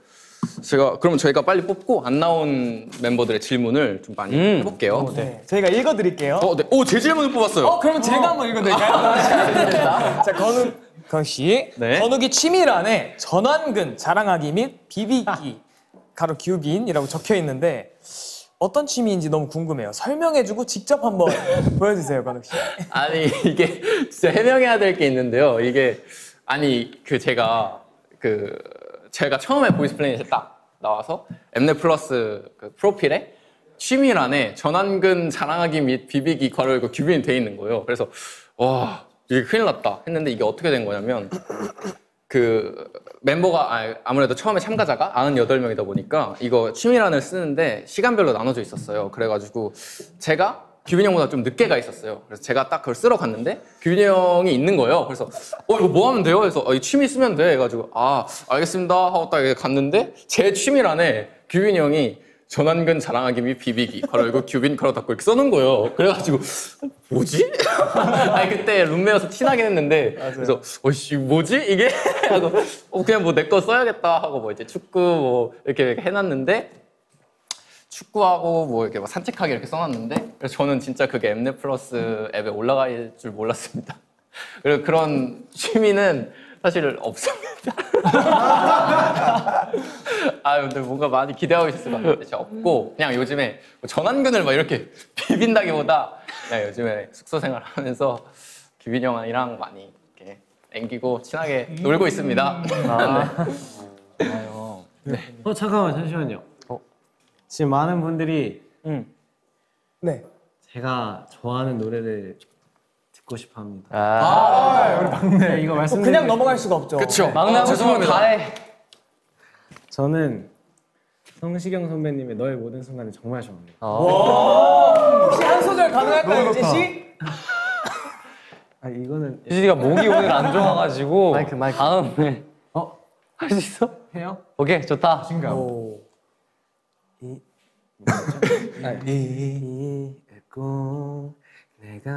그럼 저희가 빨리 뽑고 안 나온 멤버들의 질문을 좀 많이 해볼게요. 네. 저희가 읽어드릴게요. 네. 제 질문을 뽑았어요. 그러면 제가 한번 읽어드릴까요? 자, 건욱씨. 네. 건욱이 취미란에 전완근, 자랑하기 및 비비기, 가로 규빈이라고 적혀있는데 어떤 취미인지 너무 궁금해요. 설명해주고 직접 한번 보여주세요, 건욱씨. 아니, 이게 진짜 해명해야 될 게 있는데요. 이게 제가 처음에 보이스 플래닛에 딱 나와서 엠넷 플러스 그 프로필에 취미란에 전완근 자랑하기 및 비비기 괄호 규빈이 돼 있는 거예요. 그래서 와, 이게 큰일 났다 했는데, 이게 어떻게 된 거냐면 멤버가 아무래도 처음에 참가자가 98명이다 보니까 이거 취미란을 쓰는데 시간별로 나눠져 있었어요. 그래가지고 제가 규빈이 형보다 좀 늦게 가 있었어요. 그래서 제가 딱 그걸 쓰러 갔는데 규빈이 형이 있는 거예요. 그래서 이거 뭐 하면 돼요? 그래서 이 취미 쓰면 돼 해가지고 알겠습니다 하고 딱 갔는데, 제 취미란에 규빈이 형이 전완근 자랑하기 및 비비기 괄호 규빈 괄호 닫고 이렇게 써놓은 거예요. 그래가지고 뭐지? 그때 룸메여서 티나긴 했는데. 맞아요. 그래서 뭐지 이게? 하고 그냥 내 거 써야겠다 하고 이제 축구 이렇게 해놨는데, 축구하고 이렇게 산책하기 이렇게 써놨는데, 그래서 저는 진짜 그게 엠넷 플러스 앱에 올라갈 줄 몰랐습니다. 그리고 그런 취미는 사실 없습니다. 근데 뭔가 많이 기대하고 있었을 것 같은데 진짜 없고, 그냥 요즘에 전완근을 이렇게 비빈다기보다 그냥 요즘에 숙소 생활하면서 규빈 형이랑 많이 이렇게 앵기고 친하게 놀고 있습니다. 네. 네. 잠시만요. 지금 많은 분들이 네, 제가 좋아하는 노래를 듣고 싶어합니다. 우리 막내 이거 말씀 그냥 넘어갈 수가 없죠. 그렇죠. 막내하고 죄송합니다. 다해. 저는 성시경 선배님의 너의 모든 순간을 정말 좋아합니다. 혹시 한 소절 가능할까요, 유진 씨? 이거는 유진이가 목이 오늘 안 좋아가지고 마이크. 다음에 할 수 있어? 해요? 오케이, 좋다. 이꼭 내가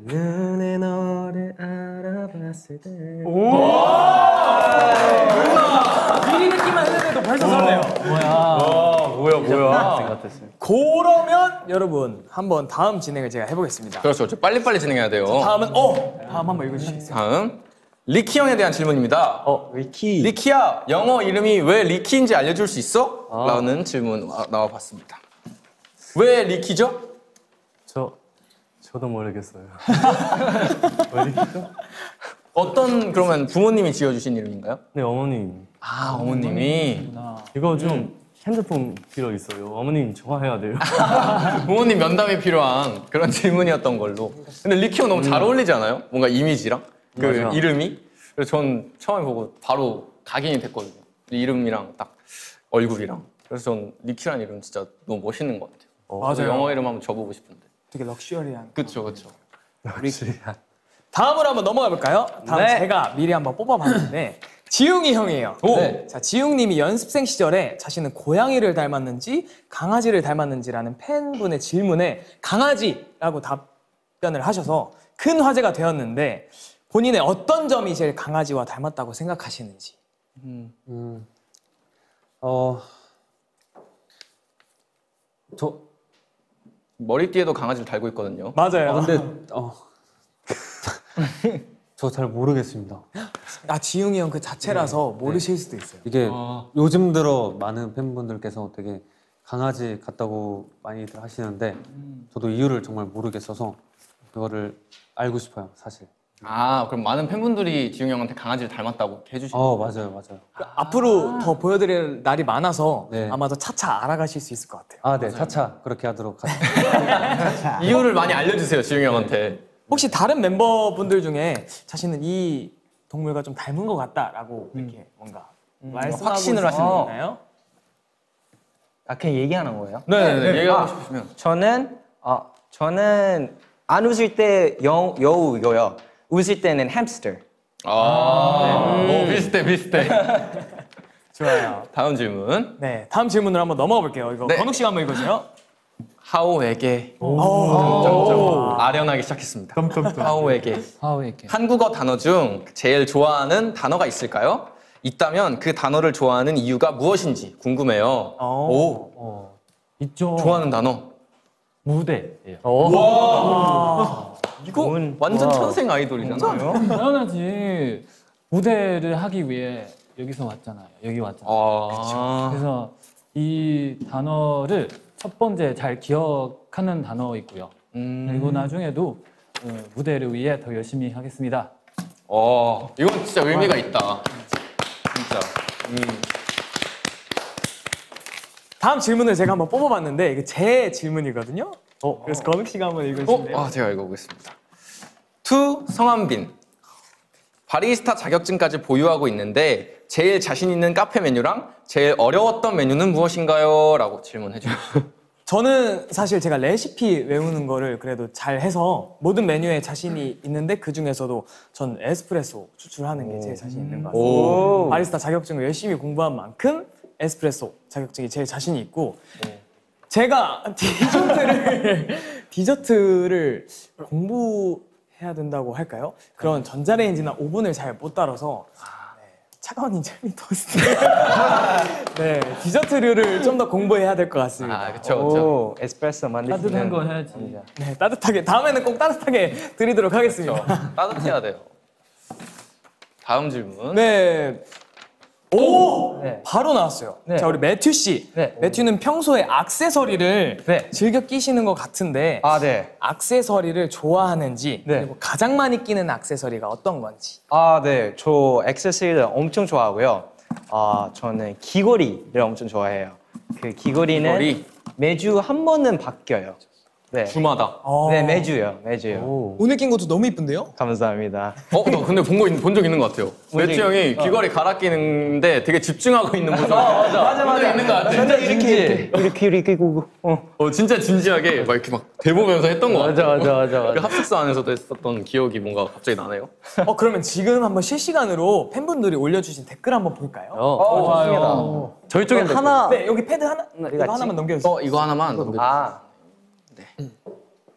눈에 너를 알아봤을 때. 미리 느낌 안 했는데도 벌써 설레요. 뭐야. 질문 한번 다음 진행을 제가 해보겠습니다. 그렇죠, 그렇죠. 빨리빨리 진행해야 돼요. 다음은 다음 한번 읽어주시겠어요? 다음 리키 형에 대한 질문입니다. 리키. 리키야, 영어 이름이 왜 리키인지 알려줄 수 있어? 라는 질문 나와봤습니다. 왜 리키죠? 저도 모르겠어요. 왜 리키죠? 어떤 그러면 부모님이 지어주신 이름인가요? 네, 어머님. 아, 어머님이. 이거 좀 핸드폰 필요 있어요. 어머님 전화해야 돼요. 부모님 면담이 필요한 그런 질문이었던 걸로. 근데 리키 형 너무 잘 어울리지 않아요? 뭔가 이미지랑 그 맞아. 이름이. 그래서 전 처음에 보고 바로 각인이 됐거든요. 이름이랑 딱 얼굴이랑. 그래서 전 리키라는 이름 진짜 너무 멋있는 것 같아요. 맞아요. 영어 이름 한번 줘보고 싶은데. 되게 럭셔리한. 그쵸, 그쵸. 럭셔리한. 다음으로 한번 넘어가 볼까요? 다음 네. 제가 미리 한번 뽑아봤는데 지웅이 형이에요. 네. 자, 지웅님이 연습생 시절에 자신은 고양이를 닮았는지 강아지를 닮았는지라는 팬분의 질문에 강아지라고 답변을 하셔서 큰 화제가 되었는데 본인의 어떤 점이 제일 강아지와 닮았다고 생각하시는지. 저 머리띠에도 강아지를 달고 있거든요. 맞아요. 근데 저 잘 모르겠습니다. 아, 지웅이 형 그 자체라서 네, 모르실 네. 수도 있어요. 이게 요즘 들어 많은 팬분들께서 되게 강아지 같다고 많이들 하시는데 저도 이유를 정말 모르겠어서 그거를 알고 싶어요, 사실. 아, 그럼 많은 팬분들이 지웅이 형한테 강아지를 닮았다고 해주시는 거예요? 맞아요, 맞아요. 앞으로 더 보여드릴 날이 많아서 네. 아마도 차차 알아가실 수 있을 것 같아요. 아, 네, 맞아요. 차차 그렇게 하도록 하겠습니다. 이유를 많이 알려주세요, 지웅이 형한테. 네. 혹시 다른 멤버분들 중에 자신은 이 동물과 좀 닮은 것 같다라고 이렇게 뭔가 말씀하고 확신을 하시나요? 아, 그냥 얘기하는 거예요? 네. 얘기하고 싶으시면. 저는 안 웃을 때 여우고요. 웃을 때는 햄스터. 네. 비슷해. 좋아요. 다음 질문. 네, 다음 질문으로 한번 넘어가 볼게요. 이거 건욱 씨가 한번 읽어주세요. 하오에게 아련하기 시작했습니다. 하오에게 한국어 단어 중 제일 좋아하는 단어가 있을까요? 있다면 그 단어를 좋아하는 이유가 무엇인지 궁금해요. 있죠. 좋아하는 단어 무대예요. 와, 이거 완전 천생 아이돌이잖아요. 당연하지. 무대를 하기 위해 여기 왔잖아요. 그래서 이 단어를 첫 번째 잘 기억하는 단어이고요. 그리고 나중에도 무대를 위해 더 열심히 하겠습니다. 이건 진짜 의미가 있다. 진짜. 다음 질문을 제가 한번 뽑아봤는데 이게 제 질문이거든요. 그래서 건욱 씨가 한번 읽어주세요. 제가 읽어보겠습니다. 투 성한빈. 바리스타 자격증까지 보유하고 있는데 제일 자신 있는 카페 메뉴랑 제일 어려웠던 메뉴는 무엇인가요? 라고 질문해 주세요. 저는 사실 제가 레시피 외우는 거를 그래도 잘 해서 모든 메뉴에 자신이 있는데 그 중에서도 전 에스프레소 추출하는 게 제일 자신 있는 것 같아요. 바리스타 자격증을 열심히 공부한 만큼 에스프레소 자격증이 제일 자신이 있고 제가 디저트를 공부해야 된다고 할까요? 그런 전자레인지나 오븐을 잘 못 다뤄서 차가운 인절미 토스트. 네, 디저트류를 좀 더 공부해야 될 것 같습니다. 아, 그렇죠. 에스프레소 만들 수 있는 따뜻한 거 해야지. 네, 따뜻하게. 다음에는 꼭 따뜻하게 드리도록 하겠습니다. 그렇죠. 따뜻해야 돼요. 다음 질문. 네. 바로 나왔어요. 자, 우리 매튜 씨. 매튜는 평소에 액세서리를 즐겨 끼시는 것 같은데 액세서리를 좋아하는지 그리고 가장 많이 끼는 액세서리가 어떤 건지. 저 액세서리를 엄청 좋아하고요. 저는 귀걸이를 엄청 좋아해요. 그 귀걸이는 매주 한 번은 바뀌어요. 주마다. 매주요. 오늘 낀 것도 너무 이쁜데요? 감사합니다. 나 근데 본 적 있는 것 같아요. 매튜 형이 귀걸이 갈아 끼는데 되게 집중하고 있는 모습. 맞아. 있는 것 같아. 진짜 이렇게 진짜 진지하게 막 이렇게 막 대보면서 했던 거 같아. 맞아. 합숙사 안에서도 했었던 기억이 뭔가 갑자기 나네요. 그러면 지금 한번 실시간으로 팬분들이 올려주신 댓글 한번 볼까요? 좋습니다. 저희 쪽에 하나. 네, 여기 패드 하나. 이거 하나만 넘겨주세요. 이거 하나만 넘겨주세요. 네,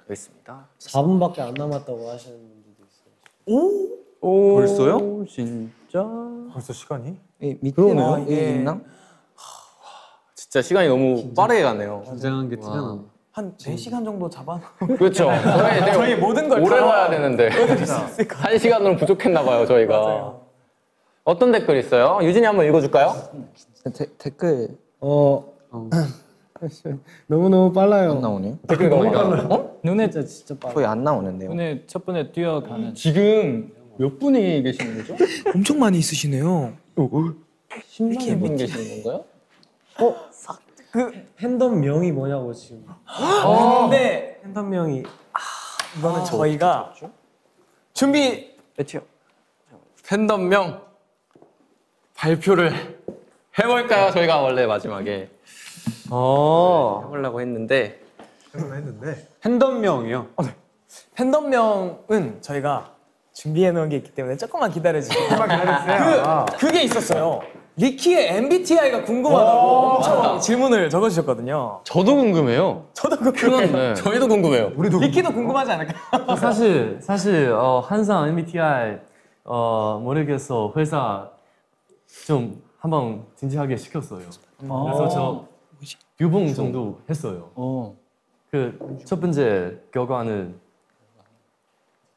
그렇습니다. 4분밖에 안 남았다고 하시는 분들도 있어요. 벌써요? 진짜? 벌써 시간이? 밑에는 있나? 진짜 시간이 너무 빠르게 가네요. 긴장한 게 티가 나네. 한 4시간 정도 잡아놓은 그렇죠. 저희 모든 걸 오래 와야 되는데 1시간으로 부족했나 봐요, 저희가. 맞아요. 어떤 댓글 있어요? 유진이 한번 읽어줄까요? 댓글... 너무너무 빨라요. 안 나오네. 댓글 너무 빨라요. 어? 눈에 진짜 빨라요. 거의 안 나오는데요. 눈에 첫 번에 뛰어가는... 지금 몇 분이 계시는 거죠? 엄청 많이 있으시네요. 10만 분 계시는 건가요? 어? 그 팬덤 명이 뭐냐고 지금. 근데 팬덤 명이 이거는 저희가 준비 몇이요? 팬덤 명 발표를 해볼까요? 네. 저희가 원래 마지막에 해보려고 했는데. 팬덤 명이요? 네. 팬덤 명은 저희가 준비해놓은 게 있기 때문에 조금만 기다려주세요. 조금만 기다려주세요. 그게 있었어요. 리키의 MBTI가 궁금하다고 엄청 질문을 적어주셨거든요. 저도 궁금해요. 저도 궁금해요. 저희도 궁금해요. 우리도 리키도 궁금하지 않을까요? 사실 항상 MBTI 모르겠어 회사 좀 한번 진지하게 시켰어요. 그래서 저 2번 정도 했어요. 그 첫 번째 결과는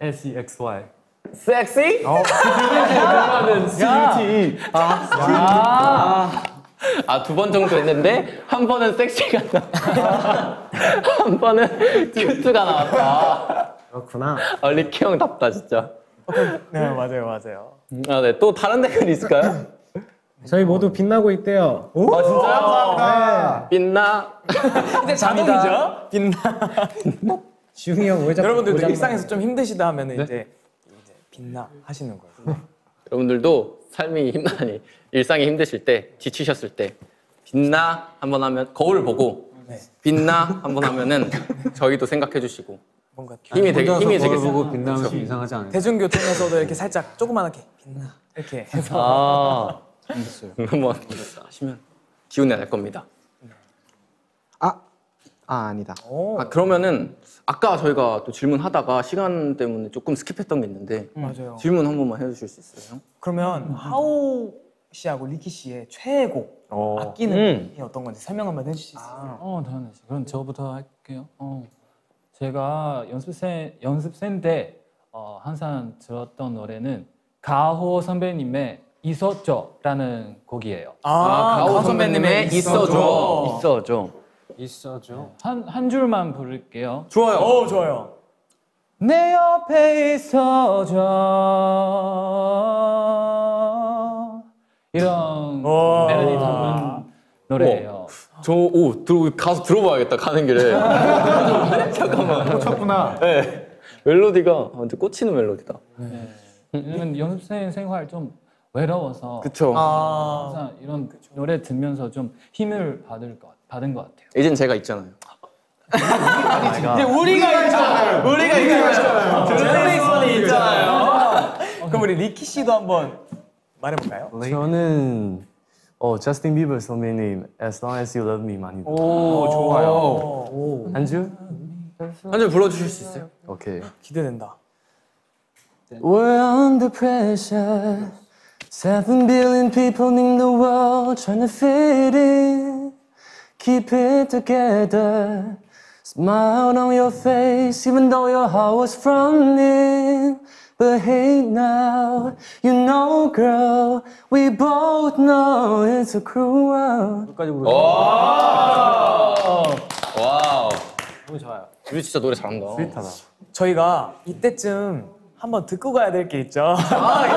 SEXY. 섹시? 두 번 정도 했는데 한 번은 섹시가 나왔다. 한 번은 큐트가 나왔다. 그렇구나. 리키 형 답다 진짜. 네 맞아요. 네 또 다른 댓글이 있을까요? 저희 모두 빛나고 있대요. 아 진짜요? 감사합니다. 빛나. 이제 자동이죠? 빛나. 지웅이 형 왜 자꾸 여러분들도 일상에서 좀 힘드시다 하면은 이제. 빛나 하시는 거예요. 여러분들도 삶이 힘나니 일상이 힘드실 때 지치셨을 때 빛나 한번 하면 거울 보고 네. 빛나 한번 하면은 저희도 생각해 주시고 뭔가 힘이 되겠어요. 빛나면 좀 이상하지 않아요? 대중교통에서도 이렇게 살짝 조그만하게 빛나 이렇게 해서 한번 하시면 기운이 날 겁니다. 아니다. 그러면은 아까 저희가 또 질문하다가 시간 때문에 조금 스킵했던 게 있는데 맞아요. 질문 한 번만 해주실 수 있어요? 그러면 하오 씨하고 리키 씨의 최애곡 아끼는 게 어떤 건지 설명 한번 해주실 수 있어요? 당연하지. 그럼 저부터 할게요. 제가 연습생 때 항상 들었던 노래는 가호 선배님의 있어줘라는 곡이에요. 가호 선배님의 있어줘. 한 줄만 부를게요. 좋아요. 좋아요. 내 옆에 있어줘. 이런 멜로디 담은 노래예요. 가서 들어봐야겠다. 가는 길에. 잠깐만. 꽂혔구나. 네. 멜로디가 완전 꽂히는 멜로디다. 네. 연습생 생활 좀 외로워서. 그쵸. 항상 이런 노래 들으면서 좀 힘을 받은 것 같아요. 이젠 제가 있잖아요. 이제 우리가 있잖아요. 드레이슨이 있잖아요. 그럼 우리 리키 씨도 한번 말해볼까요? 저는 Justin Bieber 선배님 As Long As You Love Me 많이 들어요. 좋아요. 한 줄 불러주실 수 있어요? 오케이. 기대된다. We're under pressure 7 billion people in the world trying to fit in Keep it together. Smile on your face, even though your heart was frozen. But hey now, you know, girl, we both know it's a cruel world. 끝까지 부르죠. 와우. 너무 좋아요. 우리 진짜 노래 잘한다. 스윗하다. 저희가 이때쯤 한번 듣고 가야 될 게 있죠.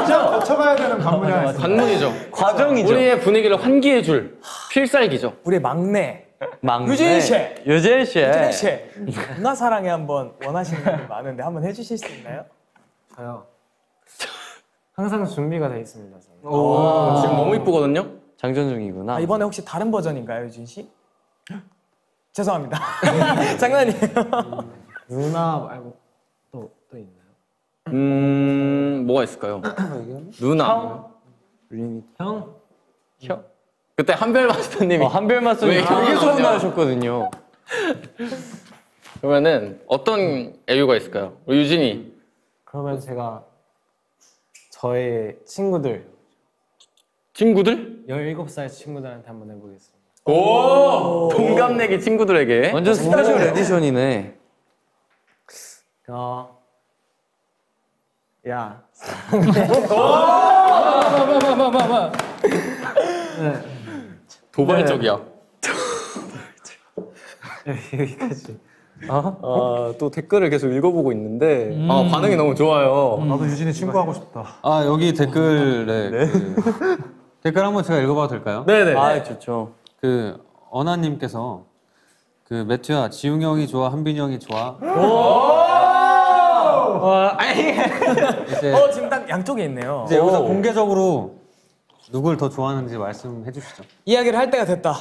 있죠. 거쳐가야 되는 관문이 하나 있습니다. 관문이죠. 과정이죠. 우리의 분위기를 환기해줄 필살기죠. 우리의 막내. 유진 씨. 누나 사랑에 한번 원하시는 분이 많은데 한번 해주실 수 있나요? 저요. 항상 준비가 돼 있습니다. 오. 지금 너무 이쁘거든요. 장전 중이구나. 이번에 혹시 다른 버전인가요, 유진 씨? 죄송합니다. 장난이에요. 누나 말고 또 있나요? 뭐가 있을까요? 누나, 형. 그때 한별마스터님이 왜 여기 소문 나셨거든요. 그러면은 어떤 애교가 있을까요? 우리 유진이. 그러면 제가 저의 친구들 17살 친구들한테 한번 해보겠습니다. 오! 동갑내기 친구들에게 완전 스페셜 에디션이네. 야 오! 도발적이야. 여기까지. 아, 또 댓글을 계속 읽어보고 있는데 아, 반응이 너무 좋아요. 나도 유진이 친구하고 싶다. 아, 여기 댓글에 네. 댓글 한번 제가 읽어봐도 될까요? 네네. 아, 좋죠. 그 언하님께서 그 매튜야, 지웅 형이 좋아, 한빈이 형이 좋아. 이제 지금 딱 양쪽에 있네요. 이제 여기서 공개적으로 누굴 더 좋아하는지 말씀해 주시죠. 이야기를 할 때가 됐다.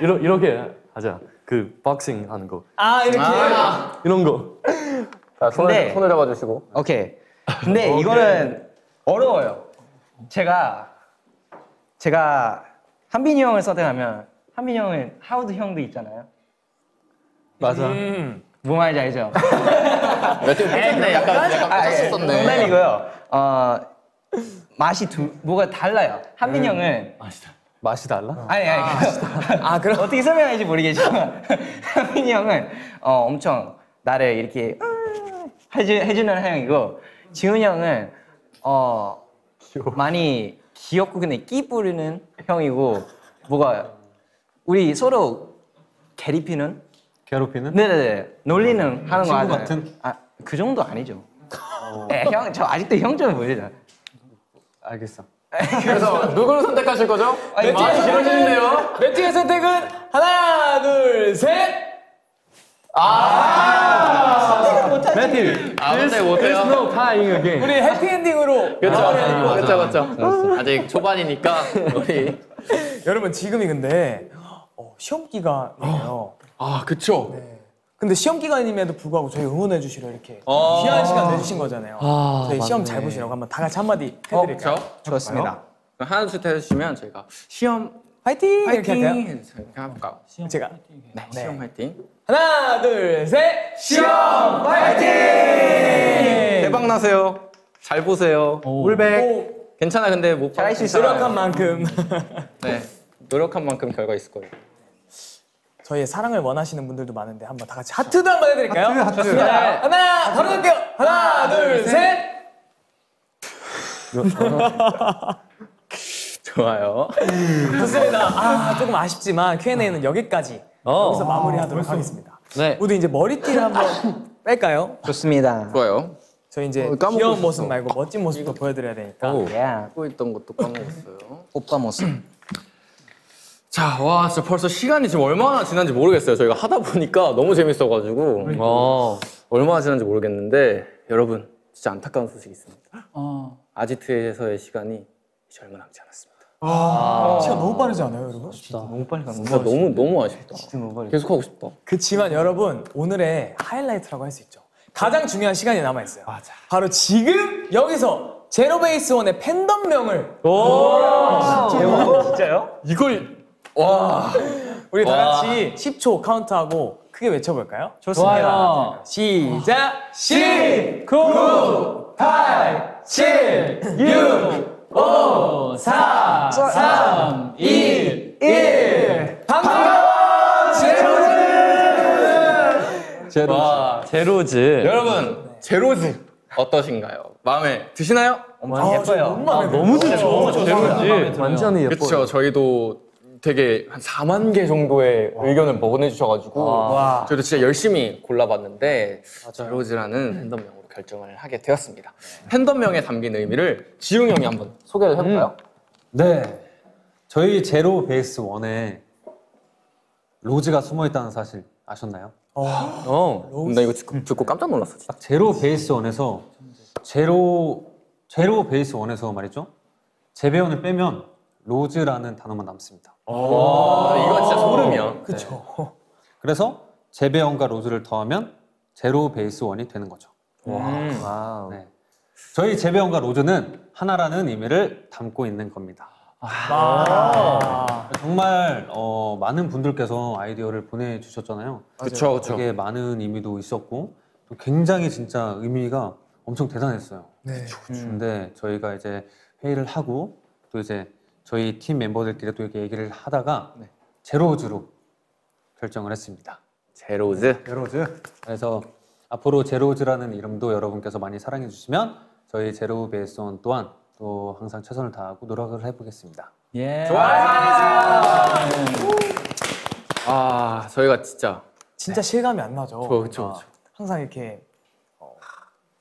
이렇게 하자. 그 복싱 하는 거. 아, 이렇게. 아 이런 거. 자, 손을 잡아 주시고. 오케이. 근데 오케이. 이거는 어려워요. 제가 한빈이 형을 선택하면 한빈이 형은 하우드 형도 있잖아요. 맞아. 뭔 말인지 알죠? 네, 약간 꽂혔었네. 농담이고요. 맛이 뭐가 달라요. 한빈이 형은 맛이 달라? 아니 그럼 어떻게 설명할지 모르겠지만 한빈이 형은 엄청 나를 이렇게 해주는 형이고, 지훈이 형은 많이 귀엽고 근데 끼 부리는 형이고, 뭐가 우리 서로 괴롭히는? 네네네, 놀리는 하는 거 아니에요? 친구 같은? 아, 그 정도 아니죠. 네, 형, 저 아직도 형처럼 보이잖아. 알겠어. 그래서 누구를 선택하실 거죠? 매팅의 선택은요? 매팅의 선택은 하나, 둘, 셋. 선택을 못하지. 매팅. 선택 못해요. There's no tying again. 우리 해피엔딩으로. 그렇죠. 아직 초반이니까 우리. 여러분, 지금이 근데 시험 기간이에요. 아, 그쵸. 네. 근데 시험 기간임에도 불구하고 저희 응원해 주시러 이렇게 귀한 시간 내주신 거잖아요. 저희 맞네. 시험 잘 보시라고 한번 다 같이 한마디 해드릴까요? 좋습니다. 하나 둘 해주시면 저희가 시험 화이팅! 화이팅! 해볼까요? 제가 화이팅. 네, 시험 화이팅! 하나 둘 셋! 시험 화이팅! 대박 나세요. 잘 보세요. 올백. 괜찮아, 근데 못 봐. 노력한 만큼. 네, 노력한 만큼 결과 있을 거예요. 저희의 사랑을 원하시는 분들도 많은데 한번 다 같이 하트도 한번 해드릴까요? 하트. 좋습니다. 하나, 바로 갈게요. 하나, 둘, 셋. 좋아요. 좋습니다. 아, 조금 아쉽지만 Q&A는 여기까지 여기서 마무리하도록 하겠습니다. 네. 우리 이제 머리띠를 한번 뺄까요? 좋습니다. 좋아요. 저희 이제 귀여운 모습 말고 멋진 모습도 보여드려야 되니까. 하고 있던 것도 까먹었어요. 오빠 모습. 자, 와, 진짜 벌써 시간이 지금 얼마나 지난지 모르겠어요. 저희가 하다 보니까 너무 재밌어가지고 얼마나 지난지 모르겠는데, 여러분 진짜 안타까운 소식이 있습니다. 아지트에서의 시간이 이제 얼마 남지 않았습니다. 시간 너무 빠르지 않아요, 여러분? 아쉽다. 너무 빨리 가는 거 진짜 너무 아쉽다. 진짜 너무 빨리 계속 하고 싶다. 그치만 여러분, 오늘의 하이라이트라고 할 수 있죠. 가장 중요한 시간이 남아있어요. 맞아. 바로 지금 여기서 제로베이스원의 팬덤명을 진짜요? 이걸 우리 다 같이 10초 카운트하고 크게 외쳐볼까요? 좋습니다. 와. 시작! 10, 9, 8, 7, 6, 5, 4, 3, 2, 1. 반가워! 제로즈! 여러분, 제로즈 어떠신가요? 마음에 드시나요? 엄청 예뻐요. 너무 좋죠. 제로즈 완전히 예뻐요. 그렇죠. 저희도 되게 한 4만 개 정도의 의견을 보내주셔가지고 저희도 진짜 열심히 골라봤는데 제로즈라는 팬덤명으로 결정을 하게 되었습니다. 팬덤명에 담긴 의미를 지웅 형이 한번 소개를 해볼까요? 네, 저희 제로 베이스 원에 로즈가 숨어있다는 사실 아셨나요? 나 이거 듣고 깜짝 놀랐어. 진짜. 딱 제로 베이스 원에서 제로 베이스 원에서 말이죠, 재배원을 빼면 로즈라는 단어만 남습니다. 이거 진짜 소름이야. 그렇죠. 네. 그래서 재배원과 로즈를 더하면 제로 베이스 원이 되는 거죠. 네. 저희 재배원과 로즈는 하나라는 의미를 담고 있는 겁니다. 정말 많은 분들께서 아이디어를 보내주셨잖아요. 그렇죠. 되게 많은 의미도 있었고 또 굉장히 진짜 의미가 엄청 대단했어요. 네. 근데 저희가 이제 회의를 하고 또 이제 저희 팀 멤버들끼리 또 이렇게 얘기를 하다가 제로우즈로 결정을 했습니다. 제로우즈? 제로우즈. 그래서 앞으로 제로우즈라는 이름도 여러분께서 많이 사랑해 주시면 저희 제로우 베이스원 또한 또 항상 최선을 다하고 노력을 해보겠습니다. 예. 좋아요. 아, 저희가 진짜 실감이 안 나죠. 그렇죠. 항상 이렇게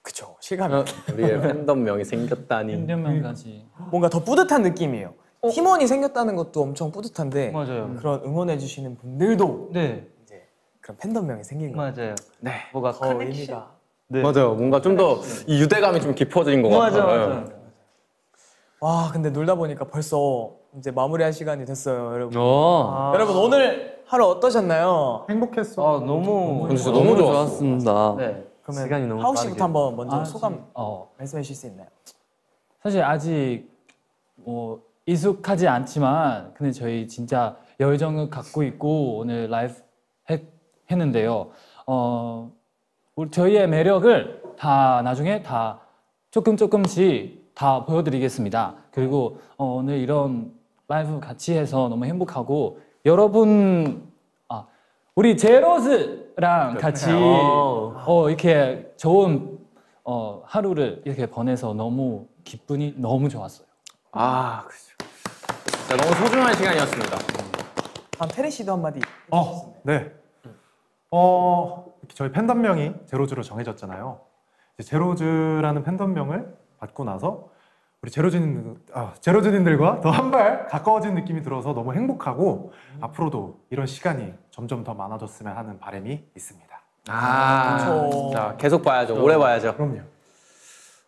그렇죠. 실감이 우리의 팬덤명이 생겼다니. 팬덤명까지. 뭔가 더 뿌듯한 느낌이에요. 팀원이 생겼다는 것도 엄청 뿌듯한데 맞아요. 그런 응원해주시는 분들도 네. 이제 그런 팬덤명이 생긴 거예요. 맞아요. 네. 뭐가 더 의미가. 네. 맞아요. 뭔가 좀 더 이 유대감이 좀 깊어진 것 같아요. 맞아요. 와, 근데 놀다 보니까 벌써 이제 마무리할 시간이 됐어요, 여러분. 아, 여러분 오늘 하루 어떠셨나요? 행복했어. 아, 너무 좋았습니다. 네. 그러면 시간이 너무 하우 씨부터 한번 먼저 소감 말씀해 주실 수 있나요? 사실 아직 뭐 익숙하지 않지만 근데 저희 진짜 열정을 갖고 있고 오늘 라이브 했는데요. 저희의 매력을 다 나중에 다 조금씩 다 보여드리겠습니다. 그리고 오늘 이런 라이브 같이 해서 너무 행복하고 여러분 우리 제로즈랑 같이 이렇게 좋은 하루를 이렇게 보내서 너무 기분이 너무 좋았어요. 아, 그렇죠. 너무 소중한 시간이었습니다. 다음 테리 씨도 한마디 해주셨습니다. 네. 저희 팬덤명이 제로즈로 정해졌잖아요. 이제 제로즈라는 팬덤명을 받고 나서 우리 제로즈님들과 더 한 발 가까워진 느낌이 들어서 너무 행복하고 앞으로도 이런 시간이 점점 더 많아졌으면 하는 바람이 있습니다. 자, 계속 봐야죠. 오래 봐야죠. 그럼요.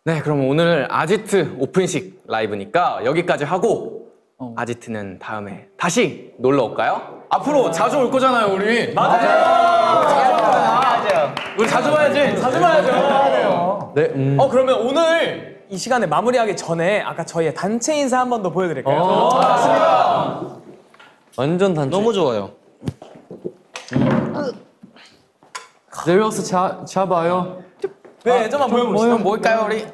네, 그럼 오늘 아지트 오픈식 라이브니까 여기까지 하고 아지트는 다음에 다시 놀러 올까요? 앞으로 자주 올 거잖아요, 우리. 맞아요. 자주 봐야죠. 네. 그러면 오늘 이 시간에 마무리하기 전에 아까 저희의 단체 인사 한 번 더 보여드릴까요? 맞습니다. 완전 단체. 너무 좋아요. 내려서 잡아요. 네, 좀만 보여보시죠. 뭘까요, 우리?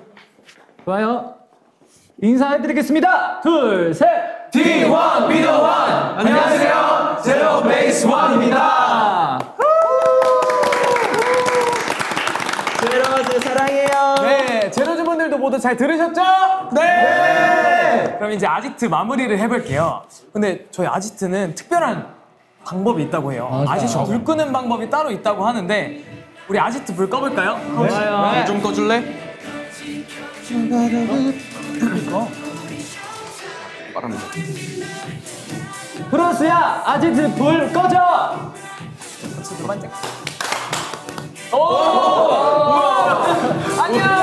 좋아요. 인사해드리겠습니다. 둘, 셋. D1, B1. 안녕하세요. Zero Base One입니다. 제로즈 사랑해요. 네, 제로즈 분들도 모두 잘 들으셨죠? 네! 네! 그럼 이제 아지트 마무리를 해볼게요. 근데 저희 아지트는 특별한 방법이 있다고 해요. 아지트 불 끄는 방법이 따로 있다고 하는데 우리 아지트 불 꺼볼까요? 네. 불 좀 꺼줄래? 빠릅니다. 브로스야, 아지트 불 꺼줘! 반짝. 오! 안녕!